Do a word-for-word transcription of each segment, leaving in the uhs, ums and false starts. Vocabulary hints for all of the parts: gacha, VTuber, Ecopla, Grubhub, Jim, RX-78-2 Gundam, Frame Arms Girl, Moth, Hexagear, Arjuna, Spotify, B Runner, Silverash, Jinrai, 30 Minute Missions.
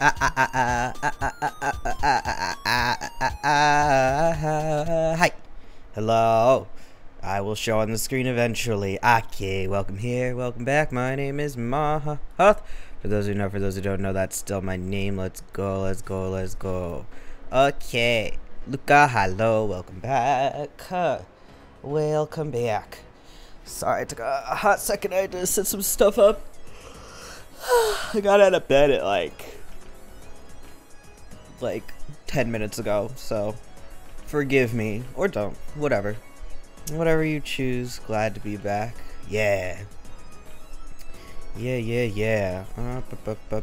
Hi. Hello. I will show on the screen eventually. Okay, welcome here, welcome back. My name is Moth. For those who know, for those who don't know, that's still my name. Let's go, let's go, let's go. Okay. Luca, hello, welcome back. Huh. Welcome back. Sorry, it took a hot second. I had to set some stuff up. I got out of bed at like... like ten minutes ago, so forgive me, or don't, whatever whatever you choose. Glad to be back. Yeah, yeah, yeah, yeah. uh, bu -bu -bu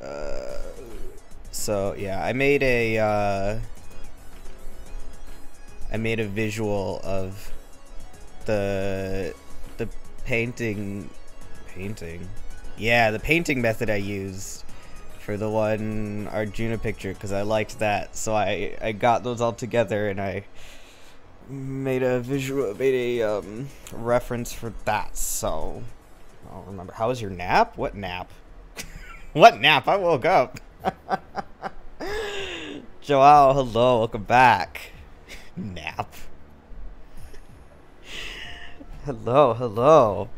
-bu. Uh, so yeah, I made a uh, I made a visual of the the painting painting yeah, the painting method I used for the one Arjuna picture, because I liked that, so I, I got those all together and I made a visual, made a um, reference for that, so I don't remember. How was your nap? What nap? What nap? I woke up. Joao, hello, welcome back. Nap. Hello, hello.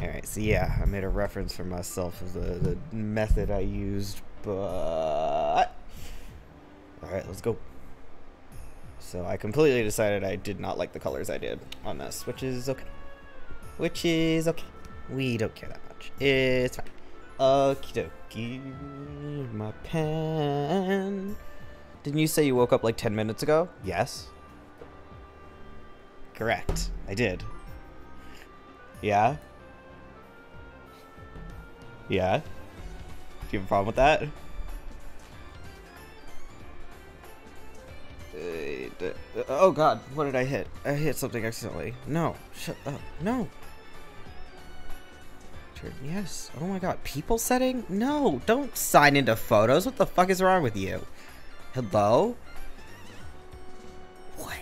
Alright, so yeah, I made a reference for myself of the, the method I used, but... Alright, let's go. So I completely decided I did not like the colors I did on this, which is okay. Which is okay. We don't care that much. It's fine. Okie dokie, my pen. Didn't you say you woke up like ten minutes ago? Yes. Correct. I did. Yeah? Yeah? Do you have a problem with that? Uh, oh god, what did I hit? I hit something accidentally. No, shut up. No! Turn yes. Oh my god, people setting? No, don't sign into photos. What the fuck is wrong with you? Hello? What?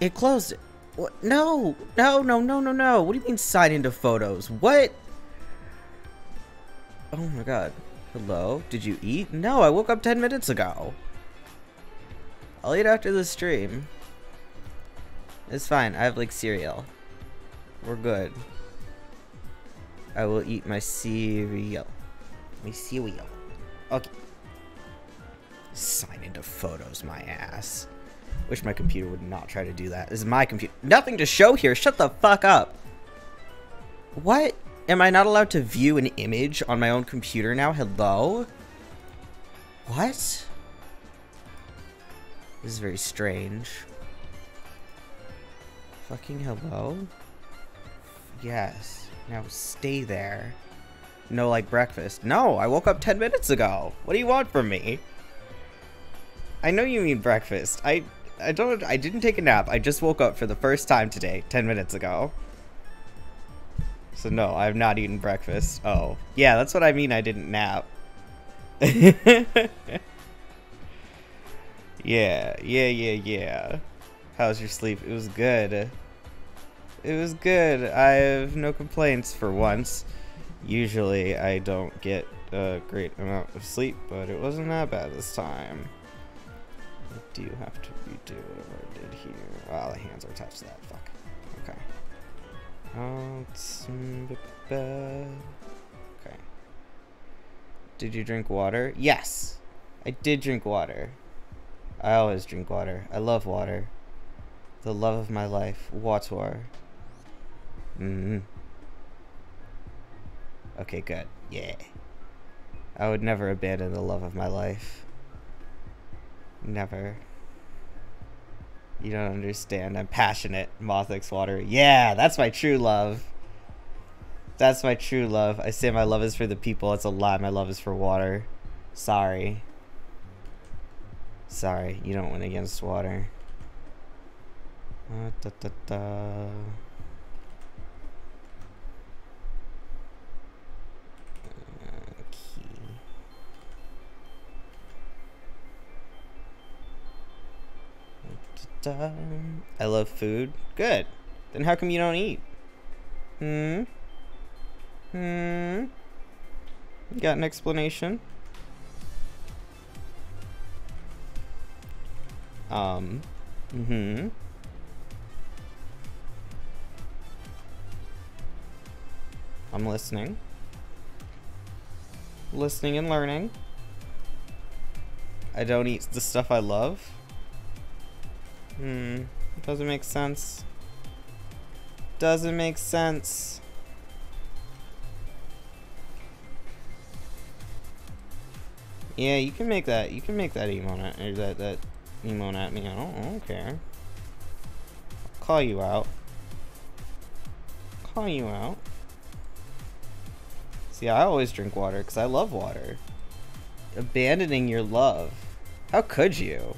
It closed it. What? No! No, no, no, no, no! What do you mean sign into photos? What? Oh my god. Hello? Did you eat? No, I woke up ten minutes ago. I'll eat after the stream. It's fine. I have like cereal. We're good. I will eat my cereal. My cereal. Okay. Sign into photos, my ass. Wish my computer would not try to do that. This is my computer. Nothing to show here. Shut the fuck up. What? Am I not allowed to view an image on my own computer now? Hello? What? This is very strange. Fucking hello? Yes. Now stay there. No, like breakfast. No, I woke up ten minutes ago. What do you want from me? I know you mean breakfast. I, I don't, I didn't take a nap. I just woke up for the first time today, ten minutes ago. So no, I've not eaten breakfast. Oh. Yeah, that's what I mean I didn't nap. yeah, yeah, yeah, yeah. How's your sleep? It was good. It was good. I have no complaints for once. Usually I don't get a great amount of sleep, but it wasn't that bad this time. What do you have to redo whatever I did here? Oh, the hands are attached to that. Fuck. Okay. Okay. Did you drink water? Yes, I did drink water. I always drink water. I love water. The love of my life. Water. Mm-hmm. Okay, good. Yeah. I would never abandon the love of my life. Never. You don't understand. I'm passionate. Mothix water. Yeah, that's my true love. That's my true love. I say my love is for the people. It's a lie. My love is for water. Sorry. Sorry. You don't win against water. Uh, da, da, da. I love food. Good. Then how come you don't eat? Hmm? Hmm? got an explanation. Um, mm-hmm. I'm listening. Listening and learning. I don't eat the stuff I love. Hmm. Doesn't make sense. Doesn't make sense. Yeah, you can make that. You can make that emote at, or that that emote at me. I don't, I don't care. I'll call you out. I'll call you out. See, I always drink water because I love water. Abandoning your love. How could you?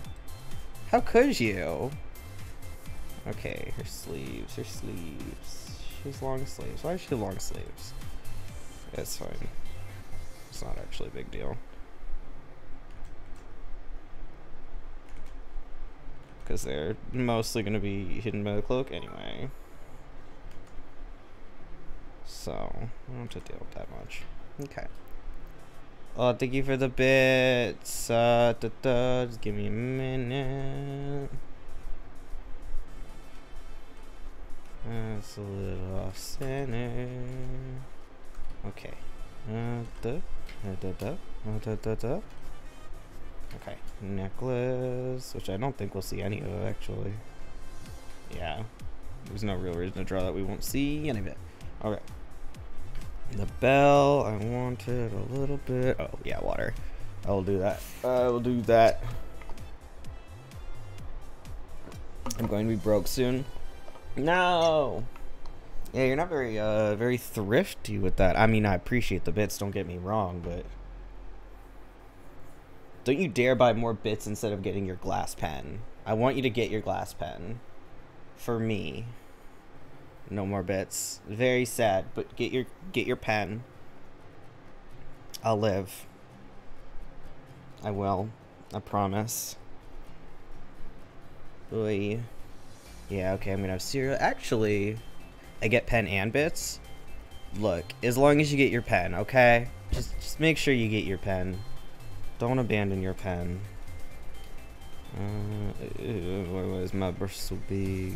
How could you? Okay, her sleeves, her sleeves. She has long sleeves. Why does she have long sleeves? It's fine. It's not actually a big deal. Because they're mostly going to be hidden by the cloak anyway. So, I don't have to deal with that much. Okay. Oh, thank you for the bits. Uh, da, da, just give me a minute. That's a little off center. Okay. Uh, da, da, da, da, da, da. Okay. Necklace, which I don't think we'll see any of it, actually. Yeah. There's no real reason to draw that we won't see any of it. Okay. The bell, I wanted a little bit. Oh, yeah, water. I will do that. I will do that. I'm going to be broke soon. No! Yeah, you're not very, uh, very thrifty with that. I mean, I appreciate the bits, don't get me wrong, but... Don't you dare buy more bits instead of getting your glass pen. I want you to get your glass pen. For me. No more bits. Very sad, but get your get your pen. I'll live. I will. I promise. Oy. Yeah, okay, I'm gonna have cereal. Actually, I get pen and bits. Look, as long as you get your pen, okay? Just just make sure you get your pen. Don't abandon your pen. Uh, ew, where was my bristle be?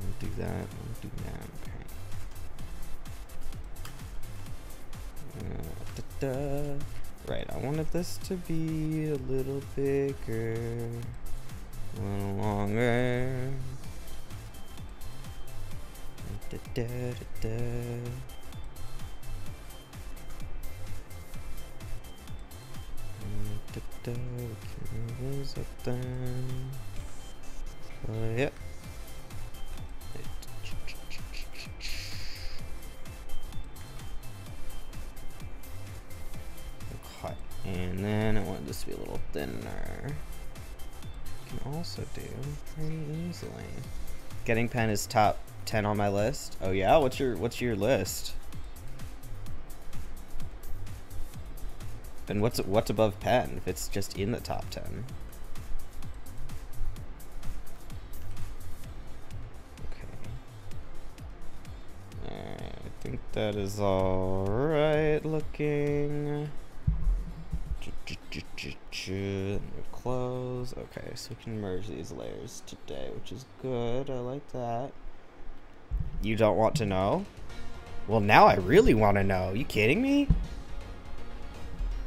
I'll do that, I'll do that, okay. Uh, da, da. Right, I wanted this to be a little bigger, a little longer. Da, da, da, da. Da, da, da. Okay, those up there. Uh, yep. Yeah. And then I want this to be a little thinner. You can also do pretty easily. Getting pen is top ten on my list. Oh yeah, what's your what's your list? And what's what's above pen if it's just in the top ten? Okay. Alright, I think that is alright looking. Your clothes. Okay, so we can merge these layers today, which is good. I like that. You don't want to know? Well, now I really want to know. You kidding me?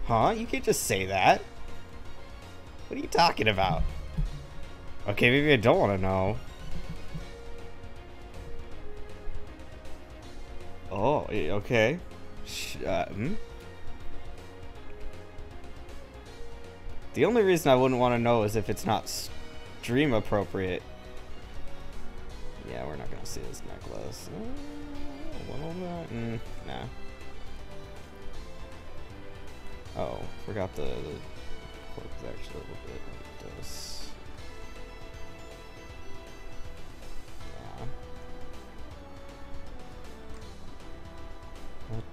Huh? You can't just say that. What are you talking about? Okay, maybe I don't want to know. Oh, okay. Sh uh, hmm? The only reason I wouldn't want to know is if it's not stream appropriate. Yeah, we're not going to see this necklace. Mm, a little bit. Mm, nah. Oh, forgot the, the cork is actually a little bit like this. Yeah.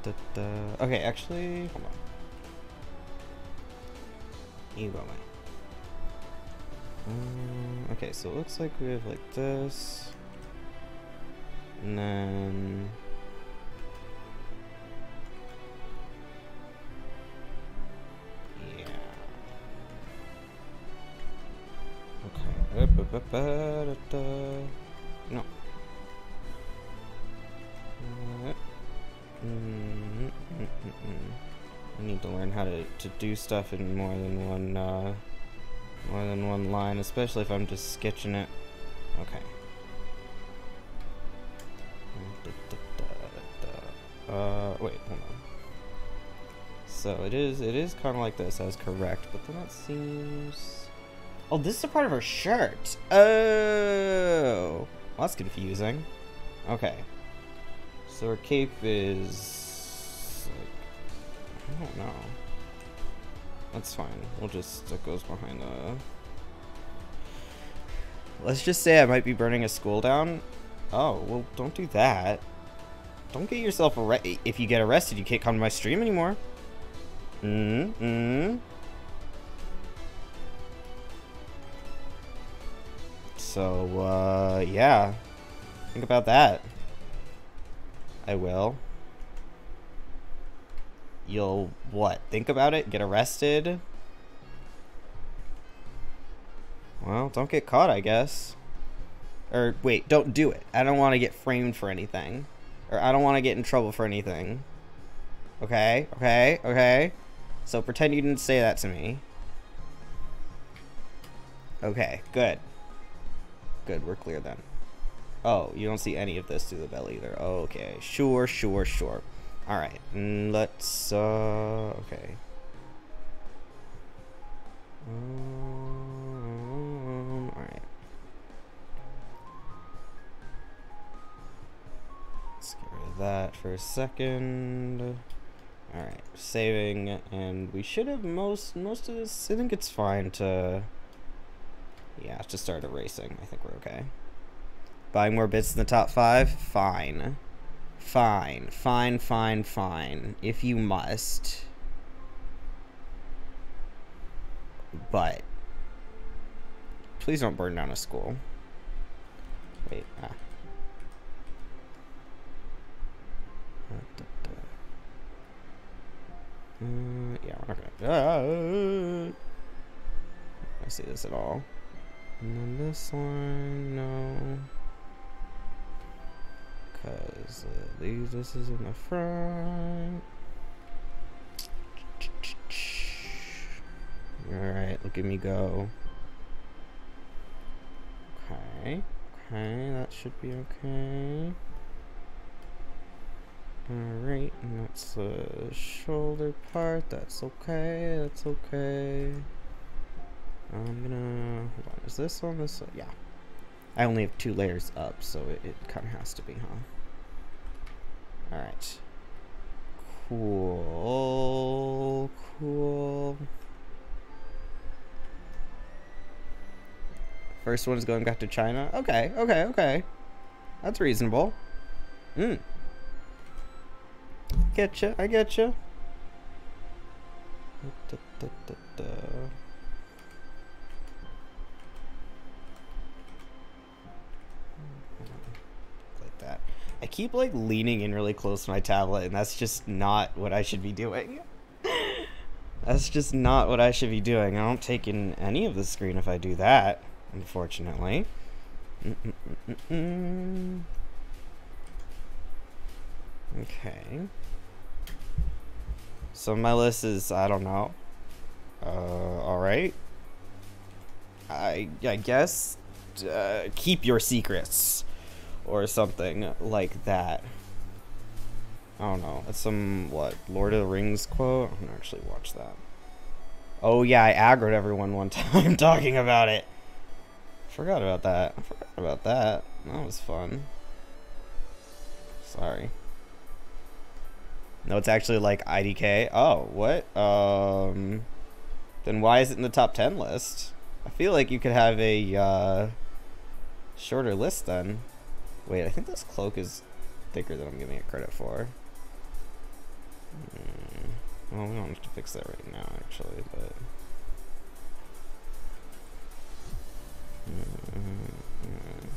Da, da, da. Okay, actually, hold on. You got mine. Um, okay, so it looks like we have like this. And then... No. I need to learn how to, to do stuff in more than one uh, more than one line, especially if I'm just sketching it. Okay. Uh, wait, hold on. So it is it is kind of like this. I was correct, but then that seems. Oh, this is a part of her shirt. Oh, well, that's confusing. Okay. So her cape is. Like, I don't know. That's fine. We'll just. It goes behind the. Let's just say I might be burning a school down. Oh, well, don't do that. Don't get yourself arrested. If you get arrested, you can't come to my stream anymore. Mm hmm. So, uh, yeah. Think about that. I will. You'll, what, think about it? Get arrested? Well, don't get caught, I guess. Or, wait, don't do it. I don't want to get framed for anything. Or I don't want to get in trouble for anything. Okay, okay, okay. So pretend you didn't say that to me. Okay, good. Good, we're clear then. Oh, you don't see any of this through the bell either. Okay, sure, sure, sure. All right, let's, uh, okay. Um, all right. Let's get rid of that for a second. All right, saving, and we should have most, most of this. I think it's fine to, yeah, to start erasing. I think we're okay. Buying more bits in the top five? Fine. Fine, fine, fine, fine. If you must. But. Please don't burn down a school. Wait, ah. Uh, yeah, we're not gonna. Ah! I see this at all. And then this one, no. Because uh, these, this is in the front. Alright, look at me go. Okay, okay, that should be okay. Alright, and that's the shoulder part. That's okay, that's okay. I'm gonna, hold on, is this on this one? Yeah. I only have two layers up, so it, it kind of has to be, huh? Alright. Cool, cool. First one's going back to China. Okay, okay, okay. That's reasonable. Mm. Getcha, I getcha. Da, da, da, da, da. I keep like leaning in really close to my tablet, and that's just not what I should be doing. That's just not what I should be doing. I don't take in any of the screen if I do that, unfortunately. Mm-mm-mm-mm-mm. Okay. So my list is, I don't know. Uh, all right. I I guess uh, keep your secrets. Or something like that. I don't know. It's some, what, Lord of the Rings quote? I haven't actually watched that. Oh, yeah, I aggroed everyone one time talking about it. Forgot about that. I forgot about that. That was fun. Sorry. No, it's actually like I D K. Oh, what? Um, then why is it in the top ten list? I feel like you could have a uh, shorter list then. Wait, I think this cloak is thicker than I'm giving it credit for. Mm. Well, we don't have to fix that right now, actually, but... Mm-hmm.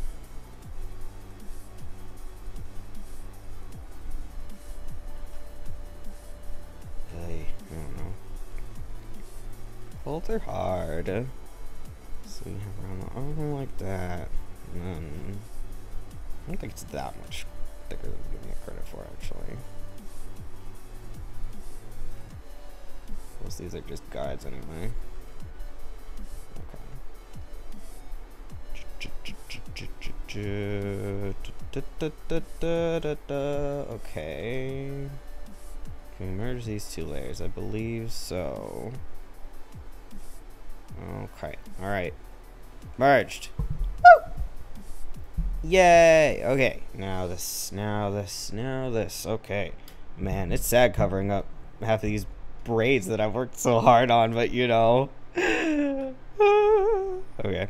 Hey, I don't know. Hold her hard. and around the arm like that, and then I don't think it's that much thicker than giving it credit for, actually. Most of these are just guides anyway. Okay. Can we merge these two layers? I believe so. Okay. Alright. Merged. Woo! Yay! Okay. Now this, now this, now this. Okay. Man, it's sad covering up half of these braids that I've worked so hard on, but you know. Okay.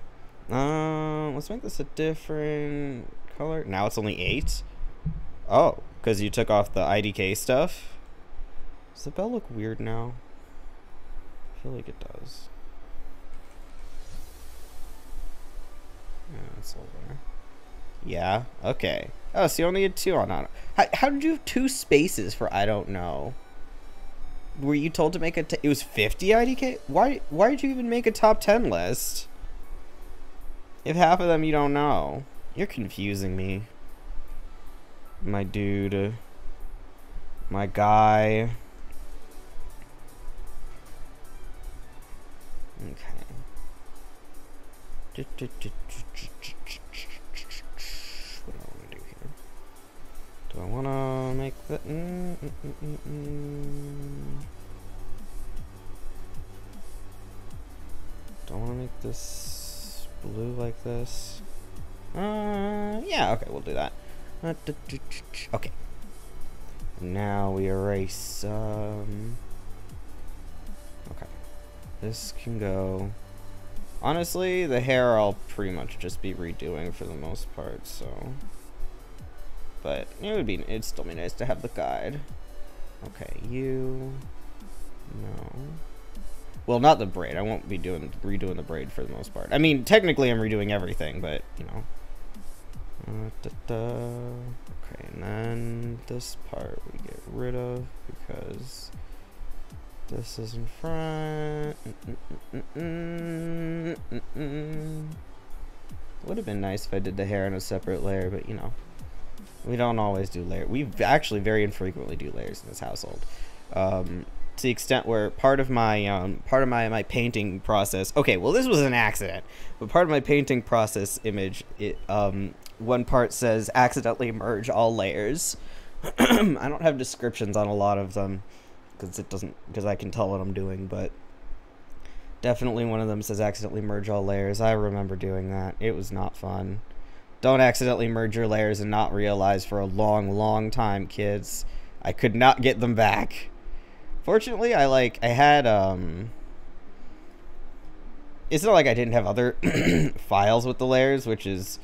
Um, let's make this a different color. Now it's only eight? Oh, because you took off the I D K stuff? Does the bell look weird now? I feel like it does. Yeah, it's over. Yeah, okay. Oh, so you only had two on auto. How, how did you have two spaces for I don't know? Were you told to make a... T it was fifty I D K? Why, why did you even make a top ten list? If half of them you don't know, you're confusing me. My dude. My guy. Okay. What do I want to do here? Do I want to make that? Mm, mm, mm, mm, mm. Do I want to make this blue like this? Uh, yeah, okay, we'll do that. Okay. Now we erase, um... okay. This can go... honestly, the hair I'll pretty much just be redoing for the most part, so... but it would be, it'd still be nice to have the guide. Okay, you... no... well, not the braid. I won't be doing redoing the braid for the most part. I mean, technically, I'm redoing everything, but you know. Uh, da, da. Okay, and then this part we get rid of because this is in front. Mm -mm -mm -mm -mm. Would have been nice if I did the hair in a separate layer, but you know, we don't always do layers. We actually very infrequently do layers in this household. Um, To the extent where part of my um, part of my my painting process. Okay, well this was an accident, but part of my painting process image, it, um, one part says accidentally merge all layers. I don't have descriptions on a lot of them, because it doesn't because I can tell what I'm doing, but definitely one of them says accidentally merge all layers. I remember doing that. It was not fun. Don't accidentally merge your layers and not realize for a long, long time, kids. I could not get them back. Fortunately, I like I had um it's not like I didn't have other files with the layers, which is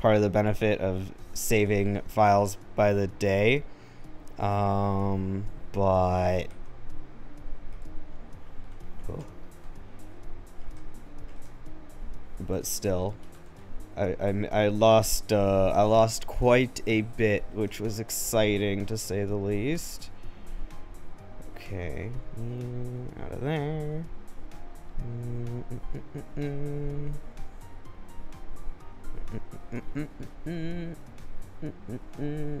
part of the benefit of saving files by the day. Um but cool. But still I, I I lost uh I lost quite a bit, which was exciting to say the least. Okay, out of there. Mm, mm, mm, mm, mm. Mm, mm, mm, mm, mm,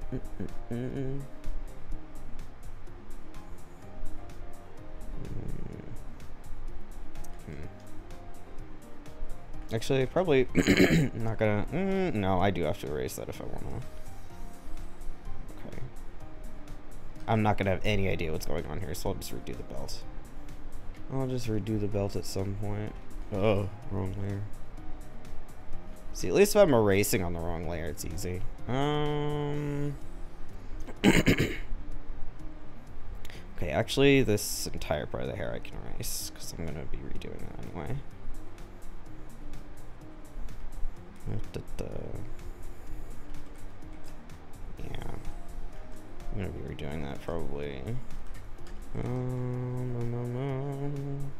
mm. Actually, probably not gonna. Mm, no, I do have to erase that if I want to. I'm not gonna have any idea what's going on here, so I'll just redo the belt. I'll just redo the belt at some point. Oh, wrong layer. See, at least if I'm erasing on the wrong layer, it's easy. Um. Okay, actually, this entire part of the hair I can erase because I'm gonna be redoing it anyway. Yeah. I'm gonna be redoing that probably. Um, um, um, um.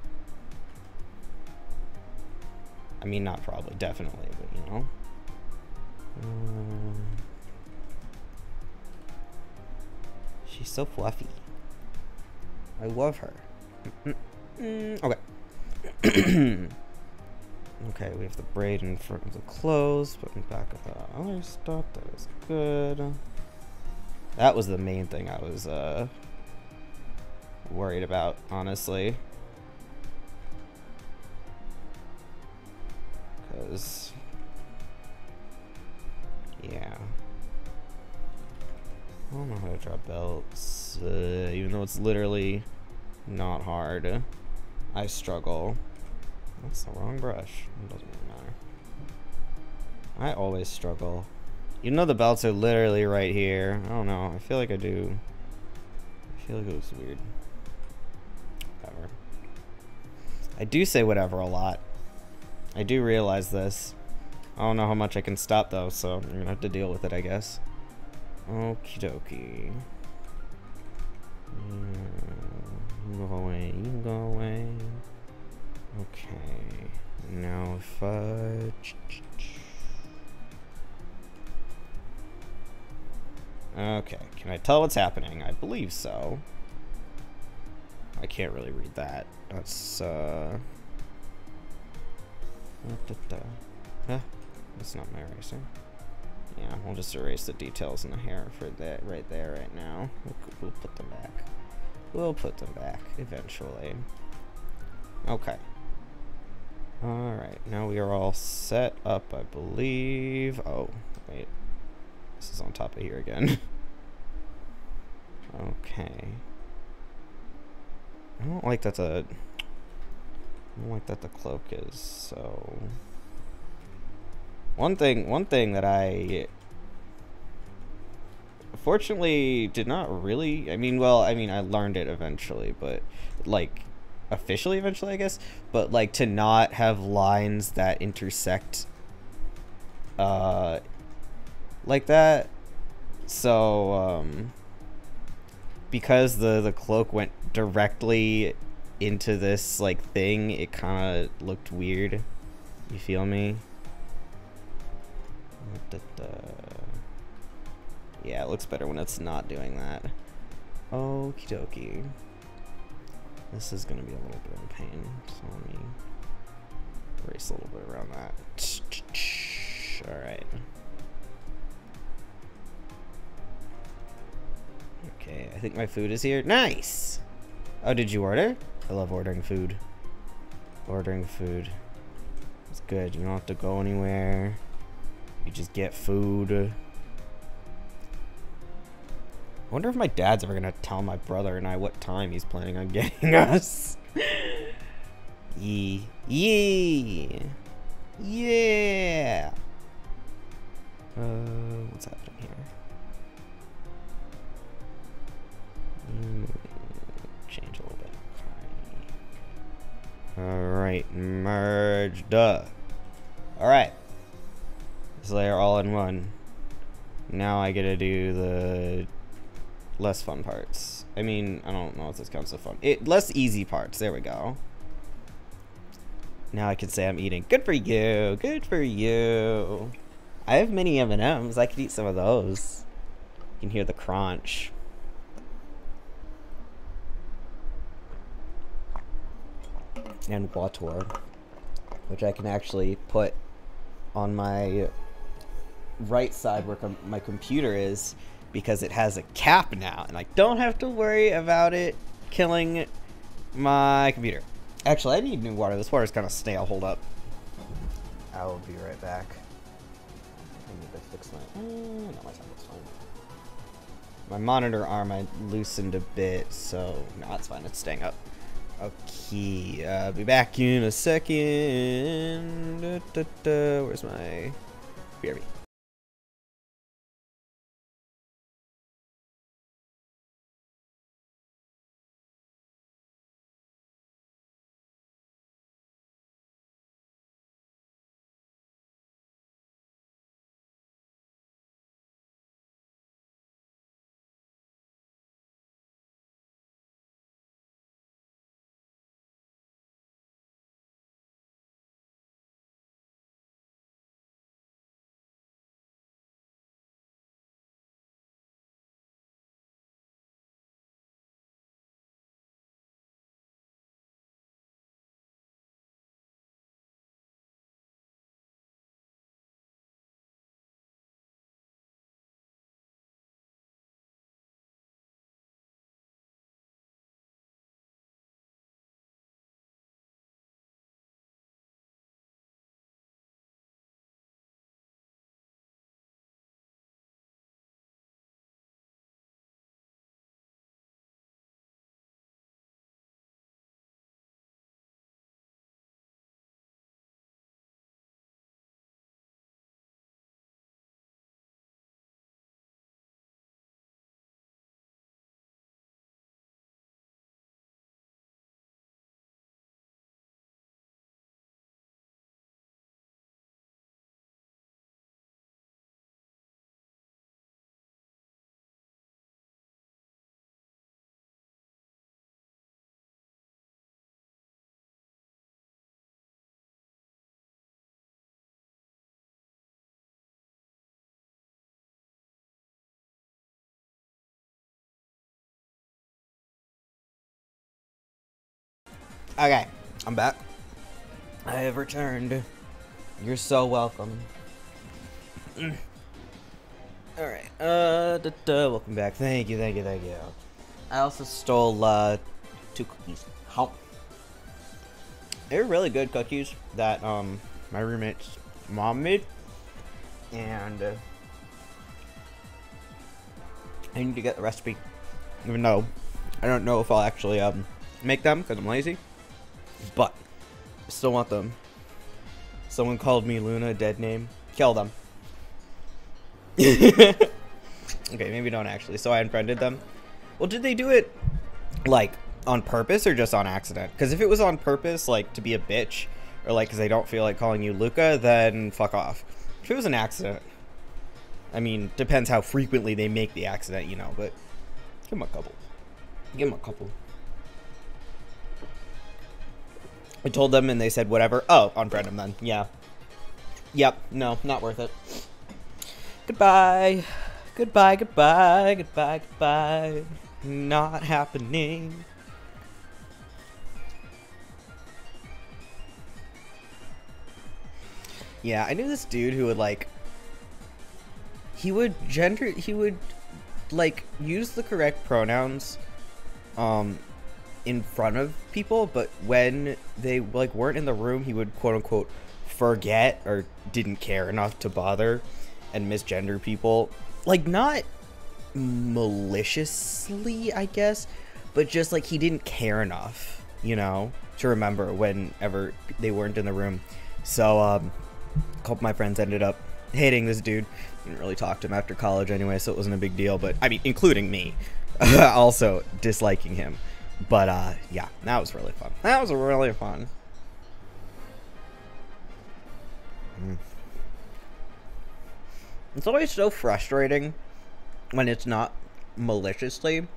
I mean, not probably, definitely, but you know. Um, she's so fluffy. I love her. Mm-mm-mm. Okay. Okay, we have the braid in front of the clothes, put me back at the other stuff. That was good. That was the main thing I was uh, worried about, honestly. Because, yeah. I don't know how to drop belts, uh, even though it's literally not hard. I struggle. That's the wrong brush. It doesn't really matter. I always struggle. You know the belts are literally right here. I don't know. I feel like I do. I feel like it was weird. Whatever. I do say whatever a lot. I do realize this. I don't know how much I can stop though, so I'm gonna have to deal with it, I guess. Okie dokie. You go away. You go away. Okay. Now if I... Okay. Can I tell what's happening? I believe so. I can't really read that. That's, uh... Huh? That's not my eraser. Yeah, we'll just erase the details in the hair for that right there right now. We'll put them back. We'll put them back eventually. Okay. Alright, now we are all set up, I believe. Oh, wait. This is on top of here again. Okay. I don't like that the... I don't like that the cloak is, so... One thing, one thing that I... Fortunately, did not really... I mean, well, I mean, I learned it eventually, but, like... officially eventually I guess, but like to not have lines that intersect uh like that. So um because the the cloak went directly into this like thing, it kind of looked weird, you feel me? Yeah, it looks better when it's not doing that. Okie dokie. This is going to be a little bit of a pain, so let me race a little bit around that. Alright. Okay, I think my food is here. Nice! Oh, did you order? I love ordering food. Ordering food. It's good. You don't have to go anywhere. You just get food. I wonder if my dad's ever gonna tell my brother and I what time he's planning on getting us. Yee. Yee. Yeah. Uh, what's happening here? Change a little bit. Alright, merge. Duh. Alright. So they are all in one. Now I gotta do the less fun parts. I mean, I don't know if this counts as fun. It less easy parts. There we go. Now I can say I'm eating. Good for you. Good for you. I have many M and M's. I could eat some of those. You can hear the crunch. And water, which I can actually put on my right side where com my computer is, because it has a cap now, and I don't have to worry about it killing my computer. Actually, I need new water. This water is kind of stale. Hold up. I will be right back. I need to fix my... Uh, no, my tablet's fine. My monitor arm I loosened a bit, so... No, it's fine. It's staying up. Okay, I'll uh, be back in a second. Da, da, da. Where's my... B R B. Okay, I'm back. I have returned. You're so welcome. Mm. Alright, uh, duh, duh, welcome back. Thank you, thank you, thank you. I also stole, uh, two cookies. How? They're really good cookies that, um, my roommate's mom made. And, uh, I need to get the recipe. Even though, I don't know if I'll actually, um, make them because I'm lazy. But, I still want them. Someone called me Luna, dead name. Kill them. Okay, maybe don't actually. So I unfriended them. Well, did they do it, like, on purpose or just on accident? Because if it was on purpose, like, to be a bitch, or, like, because they don't feel like calling you Luca, then fuck off. If it was an accident, I mean, depends how frequently they make the accident, you know, but give them a couple. Give them a couple. I told them and they said whatever. Oh, unfriend them then. Yeah. Yep. No, not worth it. Goodbye. Goodbye, goodbye, goodbye, goodbye. Not happening. Yeah, I knew this dude who would, like, he would gender, he would, like, use the correct pronouns, um, in front of people, but when they, like, weren't in the room, he would, quote unquote, forget or didn't care enough to bother and misgender people. Like, not maliciously, I guess, but just, like, he didn't care enough, you know, to remember whenever they weren't in the room. So, um, a couple of my friends ended up hating this dude. Didn't really talk to him after college anyway, so it wasn't a big deal, but, I mean, including me, also disliking him. But, uh, yeah, that was really fun. That was really fun. Mm. It's always so frustrating when it's not maliciously,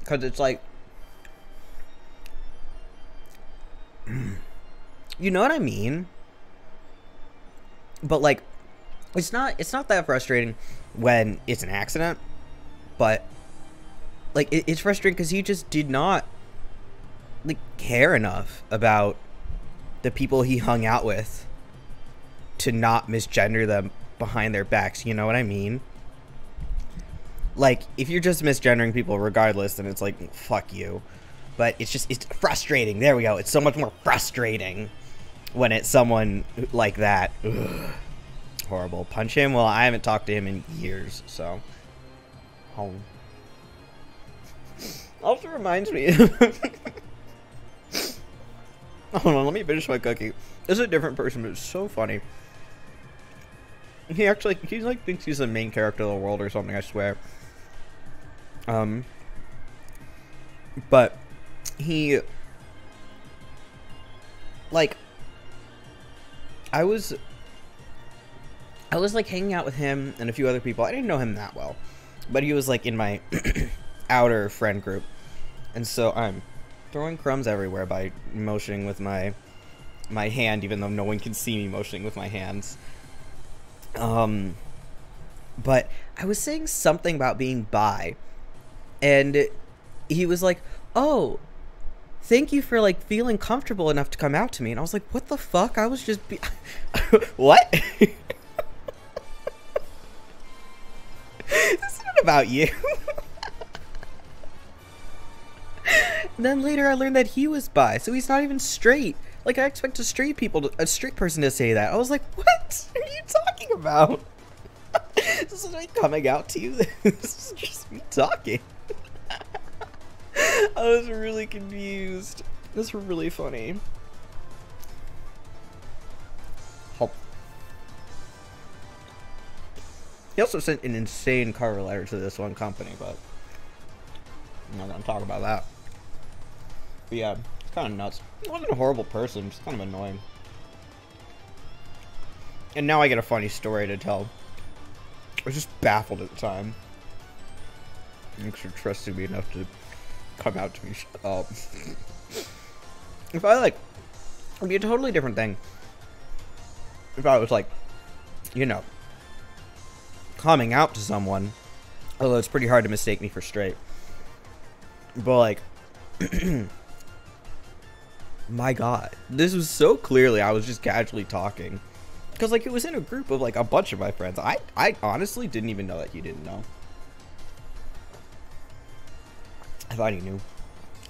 because it's like, you know what I mean? But, like, it's not, it's not that frustrating when it's an accident, but, like, it, it's frustrating because he just did not, like, care enough about the people he hung out with to not misgender them behind their backs, you know what I mean? Like, if you're just misgendering people regardless, then it's like, fuck you. But it's just, it's frustrating. There we go. It's so much more frustrating when it's someone like that. Ugh. Horrible. Punch him? Well, I haven't talked to him in years, so. Home. Also reminds me. Hold on, let me finish my cookie. This is a different person, but it's so funny. He actually, he like thinks he's the main character of the world or something, I swear. Um, but he, like, I was, I was like hanging out with him and a few other people. I didn't know him that well, but he was like in my outer friend group. And so I'm throwing crumbs everywhere by motioning with my, my hand, even though no one can see me motioning with my hands. Um, but I was saying something about being bi, and he was like, oh, thank you for, like, feeling comfortable enough to come out to me. And I was like, what the fuck? I was just be what? This isn't about you. Then later I learned that he was bi, so he's not even straight. Like, I expect a straight people, to, a straight person to say that. I was like, what are you talking about? This is me coming out to you. This is just me talking. I was really confused. This was really funny. Help. He also sent an insane cover letter to this one company, but I'm not gonna talk about that. But yeah. Kind of nuts. He wasn't a horrible person, just kind of annoying. And now I get a funny story to tell. I was just baffled at the time. Thanks for trusting me enough to come out to me. Shut up. If I, like, it'd be a totally different thing if I was, like, you know, coming out to someone. Although it's pretty hard to mistake me for straight. But, like, my god, this was so clearly I was just casually talking, because like it was in a group of like a bunch of my friends. I I honestly didn't even know that he didn't know. I thought he knew.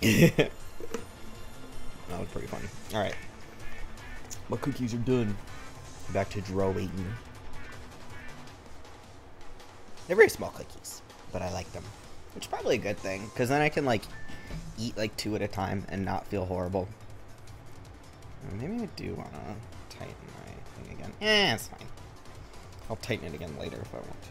That was pretty funny. All right, my cookies are done. Back to draw eating. They're very small cookies, but I like them, which is probably a good thing, because then I can like eat like two at a time and not feel horrible. Maybe I do want to tighten my thing again. Eh, it's fine. I'll tighten it again later if I want to.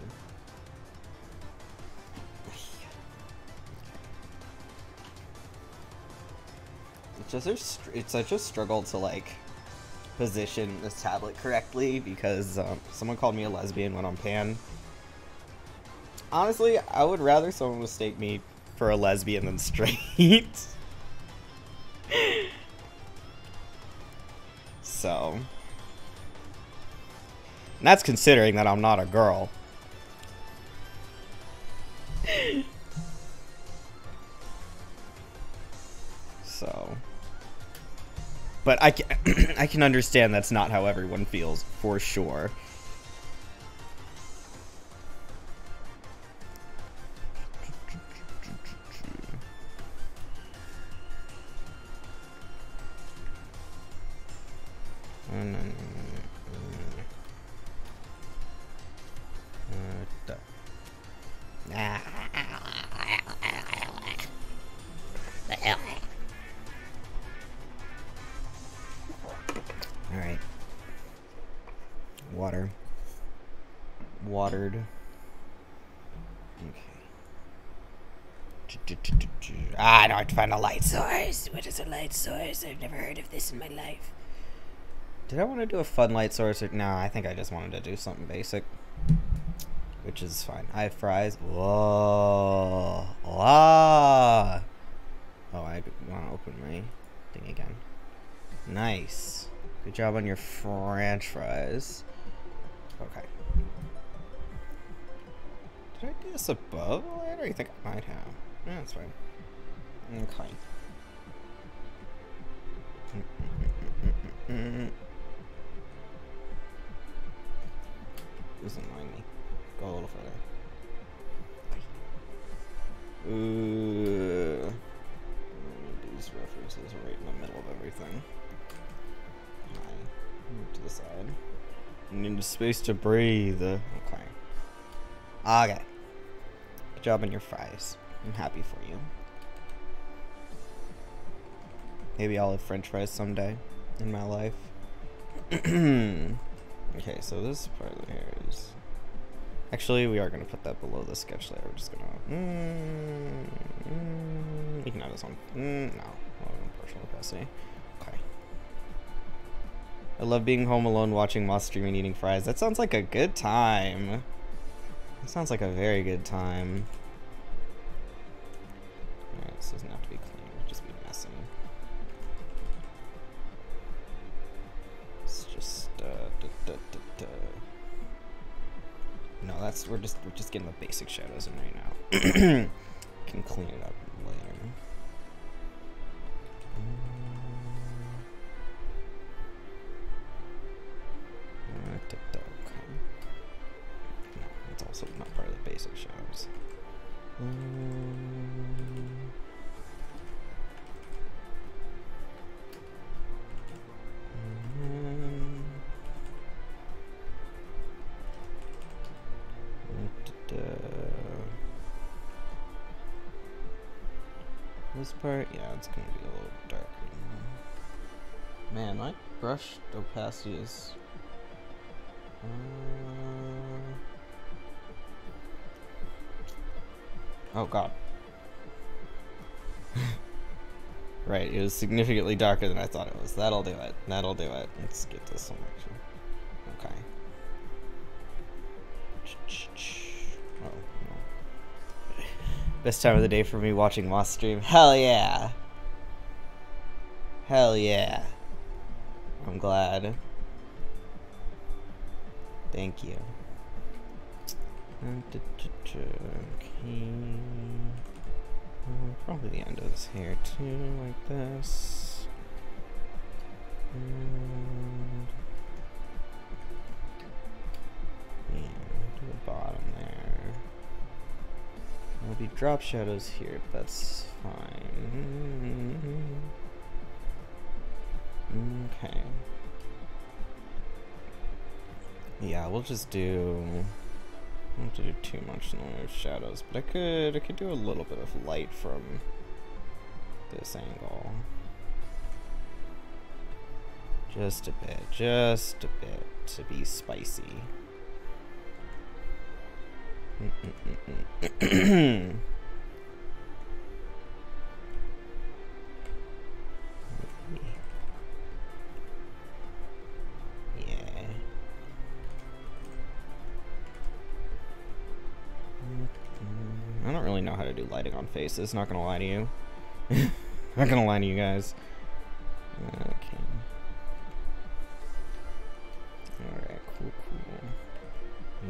It's just a, it's such a struggle to like position this tablet correctly, because um, someone called me a lesbian when on Pan. Honestly, I would rather someone mistake me for a lesbian than straight. So, and that's considering that I'm not a girl. So, but I can, I can understand that's not how everyone feels, for sure. Find a light source. What is a light source? I've never heard of this in my life. Did I want to do a fun light source? Or no, I think I just wanted to do something basic, which is fine. I have fries. Whoa. Ah. Oh, I want to open my thing again. Nice. Good job on your French fries. Okay. Did I do this above? I don't think I might have. Yeah, that's fine. Okay. Mm-mm-mm-mm-mm-mm-mm. Doesn't mind me. Go a little further. Ooh. These references are right in the middle of everything. Fine. Move to the side. You need space to breathe. Okay. Okay. Good job on your fries. I'm happy for you. Maybe I'll have French fries someday in my life. Okay, so this part of here is... Actually, we are going to put that below the sketch layer. We're just going to... Mm, mm, you can have this one. Mm, no. Personal capacity. Okay. I love being home alone, watching Moth stream and eating fries. That sounds like a good time. That sounds like a very good time. Alright, this doesn't have to be clean. It'll just be messy. Uh, da, da, da, da. No, that's we're just we're just getting the basic shadows in right now. Can clean it up later. Uh, da, da, okay. No, that's also not part of the basic shadows. Um, This part, yeah, it's gonna be a little darker. Man, my brush opacity is uh, oh god. Right, it was significantly darker than I thought it was. That'll do it. That'll do it. Let's get this one actually. Okay. Oh, no. Best time of the day for me watching Moth stream. Hell yeah. Hell yeah. I'm glad. Thank you. Okay. Probably the end of this hair too, like this. and, yeah, to the bottom there. There'll be drop shadows here, but that's fine. Okay. Yeah, we'll just do. I don't have to do too much in the way of shadows, but I could I could do a little bit of light from this angle. Just a bit, just a bit to be spicy. Mm-mm-mm-mm. Lighting on faces, not gonna lie to you. Not gonna lie to you guys. Okay. Alright, cool, cool.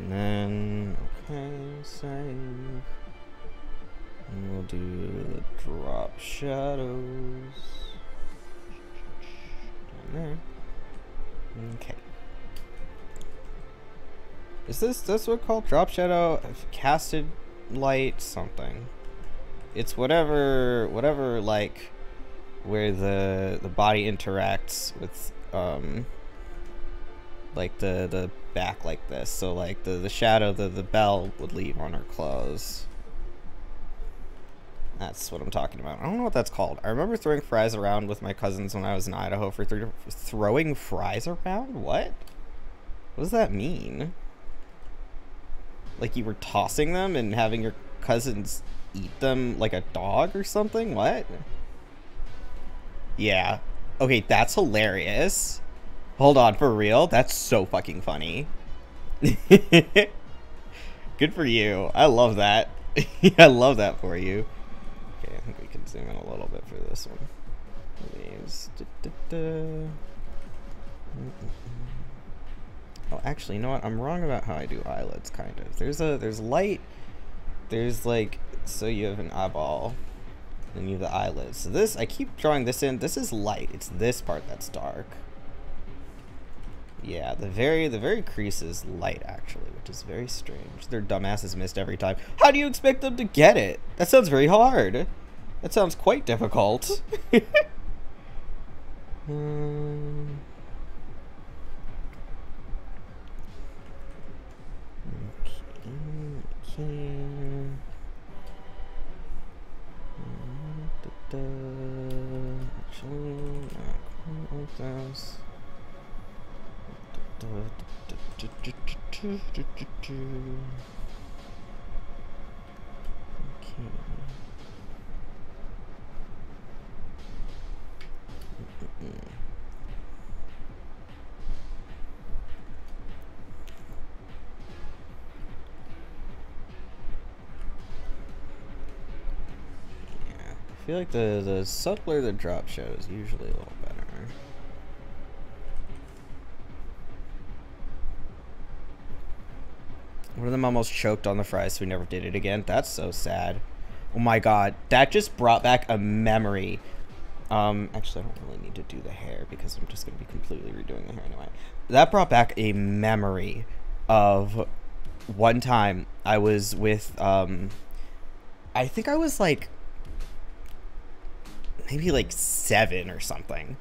And then, okay, save. And we'll do the drop shadows. Down there. Okay. Is this, this what called drop shadow? I've casted light something. It's whatever, whatever, like, where the the body interacts with, um, like, the, the back like this. So, like, the, the shadow that the bell would leave on her clothes. That's what I'm talking about. I don't know what that's called. I remember throwing fries around with my cousins when I was in Idaho for th- throwing fries around? What? What does that mean? Like, you were tossing them and having your cousins eat them like a dog or something? What? Yeah. Okay, that's hilarious. Hold on, for real? That's so fucking funny. Good for you. I love that. I love that for you. Okay, I think we can zoom in a little bit for this one. Leaves. Oh, actually, you know what? I'm wrong about how I do eyelids, kind of. There's a there's light. There's like, so you have an eyeball, and you have the eyelids. So this, I keep drawing this in. This is light. It's this part that's dark. Yeah, the very the very crease is light, actually, which is very strange. Their dumbasses missed every time. How do you expect them to get it? That sounds very hard. That sounds quite difficult. um... Actually, not quite like this. Okay. I feel like the, the subtler the drop shadow is usually a little better. One of them almost choked on the fries, so we never did it again. That's so sad. Oh my god, that just brought back a memory. Um, actually, I don't really need to do the hair because I'm just going to be completely redoing the hair anyway. That brought back a memory of one time I was with, um, I think I was like, maybe like seven or something,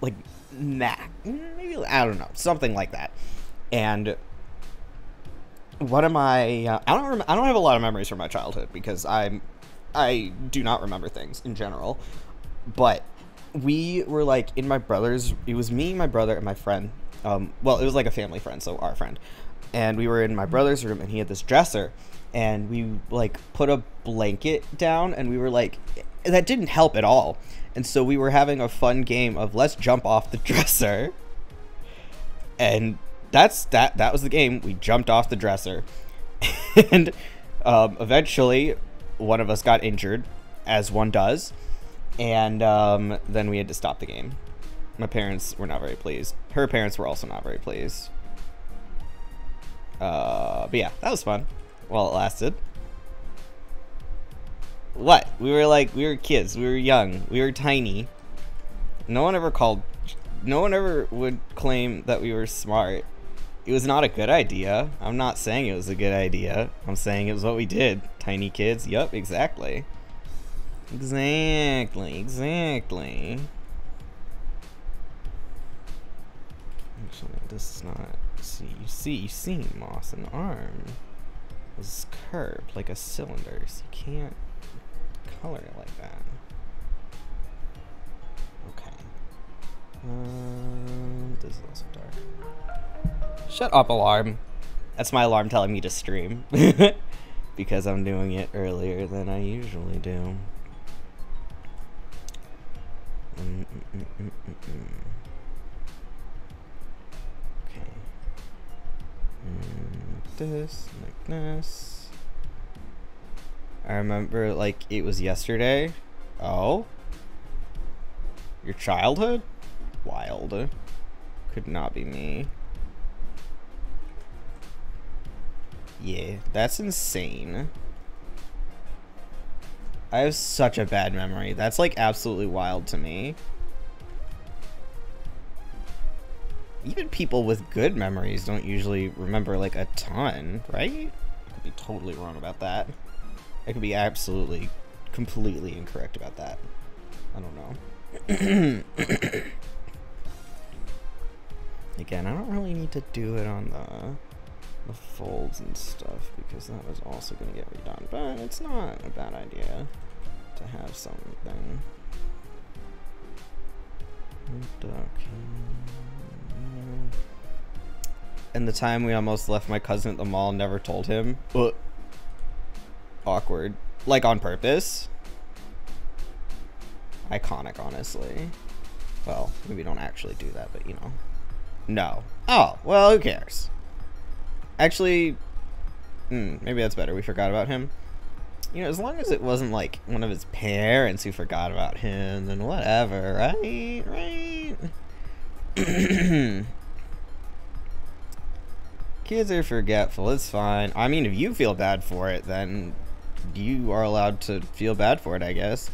like max, maybe, I don't know, something like that. And what am I? Uh, I don't. Rem I don't have a lot of memories from my childhood because I'm. I do not remember things in general. But we were like in my brother's. It was me, my brother, and my friend. Um, well, it was like a family friend, so our friend. And we were in my brother's room, and he had this dresser, and we like put a blanket down, and we were like. That didn't help at all. And so we were having a fun game of let's jump off the dresser. And that's that that was the game. We jumped off the dresser. And um, eventually one of us got injured, as one does. And um, then we had to stop the game. My parents were not very pleased. Her parents were also not very pleased. Uh, but yeah, that was fun while it lasted. What? We were like, we were kids. We were young. We were tiny. No one ever called no one ever would claim that we were smart. It was not a good idea. I'm not saying it was a good idea. I'm saying it was what we did. Tiny kids. Yup, exactly. Exactly, exactly. Actually, this is not... See, you see, you see, Moss, an arm was curved like a cylinder, so you can't color it like that. Okay. Um, this is also dark. Shut up, alarm. That's my alarm telling me to stream. Because I'm doing it earlier than I usually do. Mm -mm -mm -mm -mm. Like this, like this. I remember like it was yesterday. Oh, your childhood? Wild. Could not be me. Yeah, that's insane. I have such a bad memory. That's like absolutely wild to me. Even people with good memories don't usually remember like a ton, right? I could be totally wrong about that. I could be absolutely, completely incorrect about that. I don't know. Again, I don't really need to do it on the, the folds and stuff because that was also going to get redone, but it's not a bad idea to have something. Okay. And the time we almost left my cousin at the mall and never told him. Ugh. Awkward. Like on purpose. Iconic, honestly. Well, maybe don't actually do that, but you know. No. Oh, well, who cares? Actually, mm, maybe that's better. We forgot about him. You know, as long as it wasn't like one of his parents who forgot about him, then whatever, right? Right? Kids are forgetful, it's fine. I mean, if you feel bad for it, then you are allowed to feel bad for it, I guess.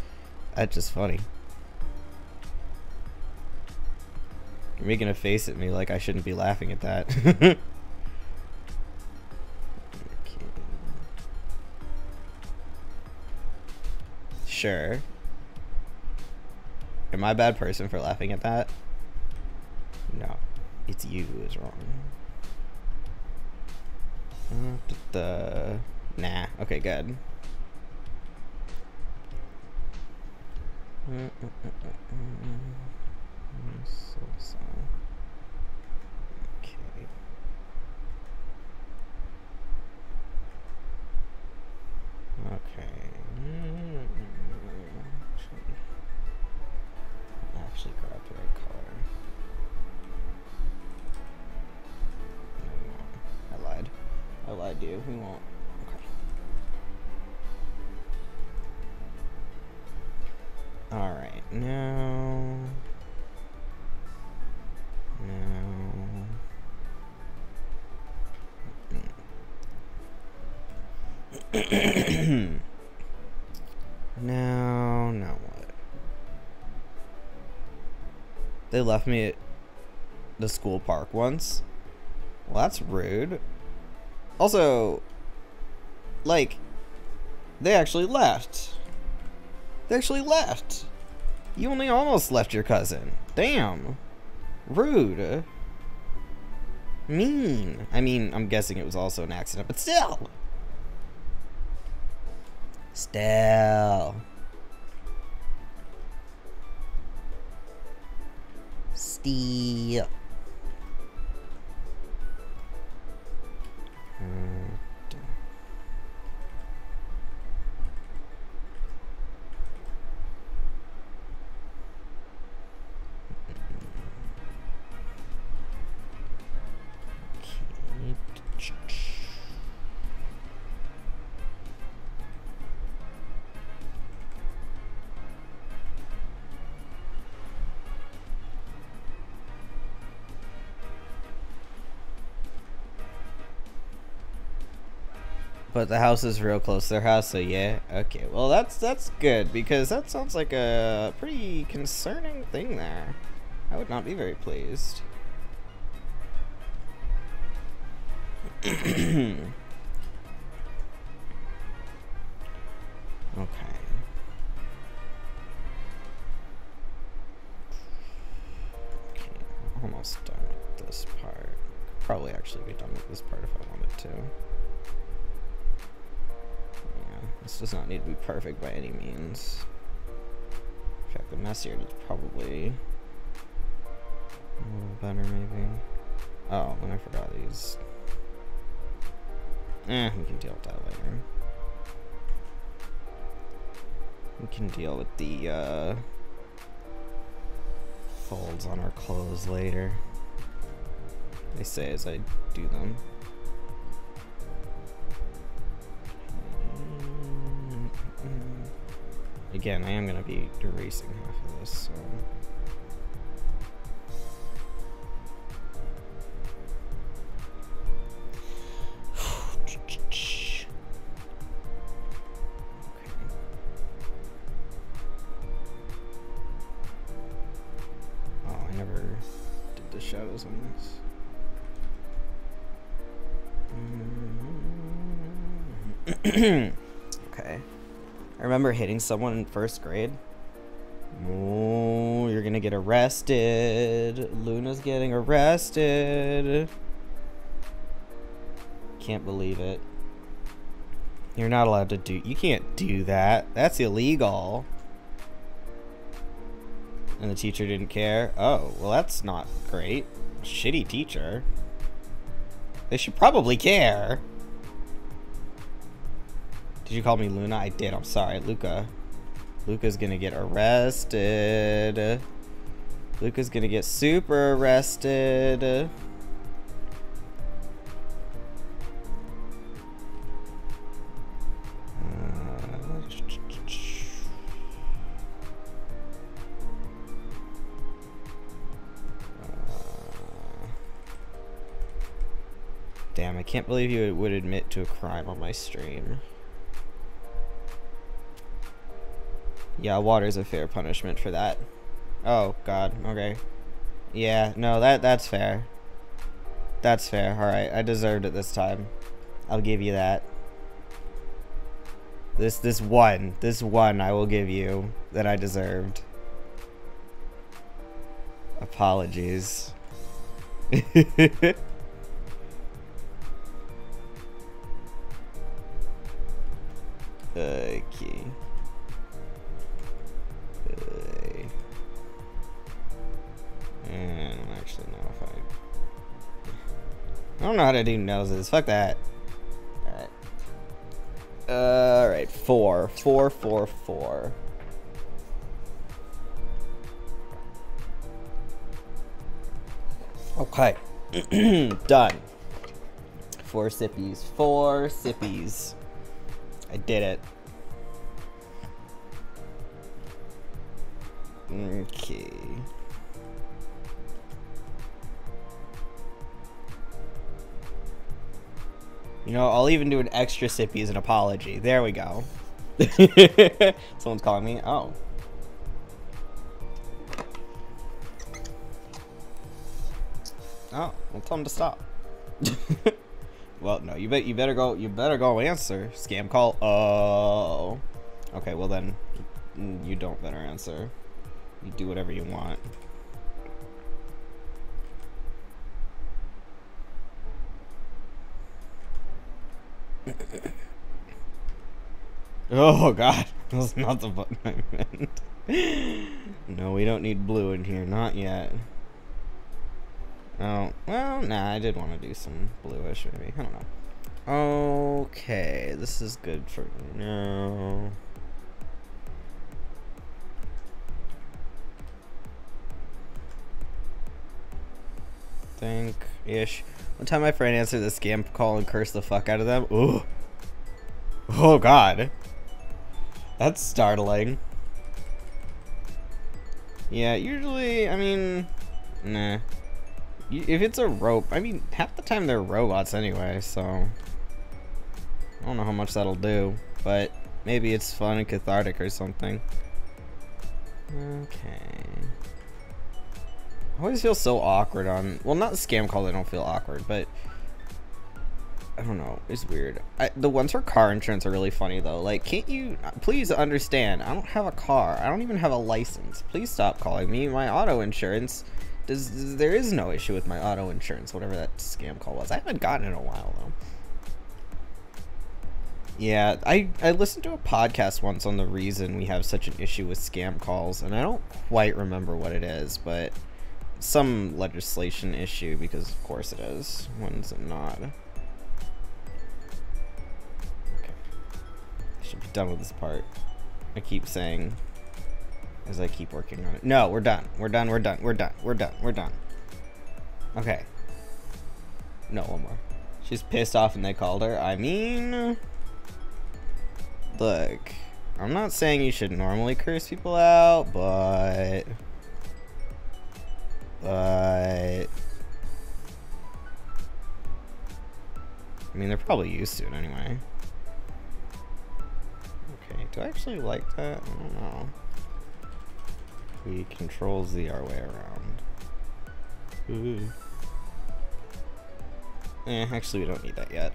That's just funny. You're making a face at me like I shouldn't be laughing at that. Okay. Sure. Am I a bad person for laughing at that? No, it's you who is wrong. Uh, the nah. Okay, good. Mm, mm, mm, mm. So, so. Okay. Okay. Actually, actually grab the right color. I lied to you. We won't. Okay. All right. Now. Now. Now. Now what? They left me at the school park once. Well, that's rude. Also, like, they actually left. They actually left. You only almost left your cousin. Damn. Rude. Mean. I mean, I'm guessing it was also an accident, but still. Still. Still. But the house is real close to their house, so yeah. Okay, well that's that's good because that sounds like a pretty concerning thing there. I would not be very pleased. Okay. Okay, I'm almost done with this part. Probably actually be done with this part if I wanted to. Yeah, this does not need to be perfect by any means. In fact, the mess here is probably a little better, maybe. Oh, and I forgot these. Eh, we can deal with that later. We can deal with the, uh, folds on our clothes later. They say as I do them. Again, I am going to be erasing half of this, so... Okay. I remember hitting someone in first grade. Oh, you're gonna get arrested. Luna's getting arrested. Can't believe it. You're not allowed to do. You can't do that. That's illegal. And the teacher didn't care. Oh, well, that's not great. Shitty teacher. They should probably care. Did you call me Luna? I did. I'm sorry. Luca. Luca's gonna get arrested. Luca's gonna get super arrested. Damn, I can't believe you would admit to a crime on my stream. Yeah, water's a fair punishment for that. Oh, God. Okay. Yeah, no, that that's fair. That's fair. Alright, I deserved it this time. I'll give you that. This, this one. This one I will give you that I deserved. Apologies. Okay. And I actually know if I I don't know how to do noses. Fuck that. Alright. Alright, four. Four, four, four. Okay. Done. Four sippies. Four sippies. I did it. Okay. You know, I'll even do an extra sippy as an apology. There we go. Someone's calling me. Oh. Oh, well, tell him to stop. Well, no, you bet. You better go. You better go answer. Scam call. Oh. Okay. Well then, you don't better answer. You do whatever you want. Oh God, that's not the button I meant. No, we don't need blue in here. Not yet. Oh, well, nah, I did want to do some bluish, maybe. I don't know. Okay, this is good for now. Think-ish. One time my friend answered the scam call and cursed the fuck out of them. Ooh. Oh, God. That's startling. Yeah, usually, I mean, nah. If it's a rope, I mean, half the time they're robots anyway, so I don't know how much that'll do, but maybe it's fun and cathartic or something. Okay. I always feel so awkward on, well, not scam calls, I don't feel awkward, but I don't know, it's weird. I, the ones for car insurance are really funny though. Like, can't you please understand, I don't have a car, I don't even have a license, please stop calling me. My auto insurance does, does there is no issue with my auto insurance, whatever that scam call was. I haven't gotten it in a while though. Yeah, I, I listened to a podcast once on the reason we have such an issue with scam calls, and I don't quite remember what it is, but some legislation issue, because of course it is. When's it not? Okay. I should be done with this part. I keep saying as I keep working on it. No, we're done. We're done, we're done, we're done, we're done, we're done. Okay. No, one more. She's pissed off and they called her. I mean... Look, I'm not saying you should normally curse people out, but, but, I mean, they're probably used to it anyway. Okay, do I actually like that? I don't know. We control Z our way around. Ooh. Eh, actually, we don't need that yet.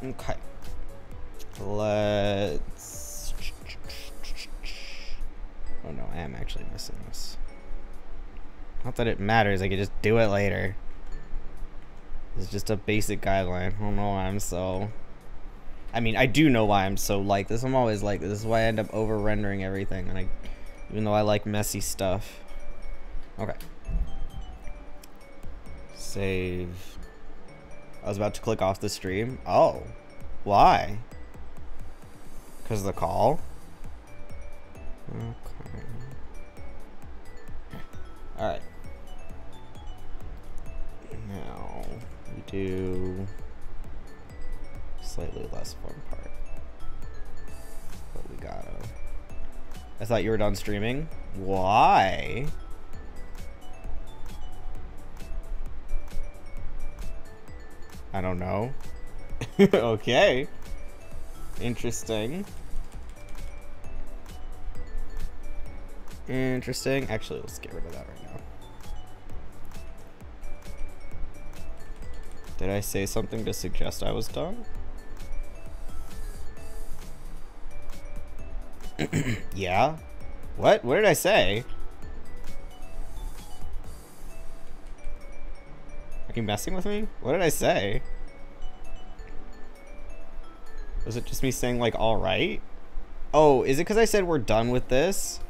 Okay, let's, oh no, I am actually missing this. Not that it matters, I could just do it later. It's just a basic guideline. I don't know why I'm so, I mean, I do know why I'm so like this. I'm always like this. This is why I end up over rendering everything, and I, even though I like messy stuff. Okay, save. I was about to click off the stream. Oh, why? Because of the call? Okay. All right. Now we do slightly less fun part, but we gotta. I thought you were done streaming. Why? I don't know. Okay. Interesting. Interesting. Actually, let's get rid of that right now. Did I say something to suggest I was done? Yeah. What? What did I say? Are you messing with me? What did I say? Was it just me saying like, all right? Oh, is it because I said we're done with this?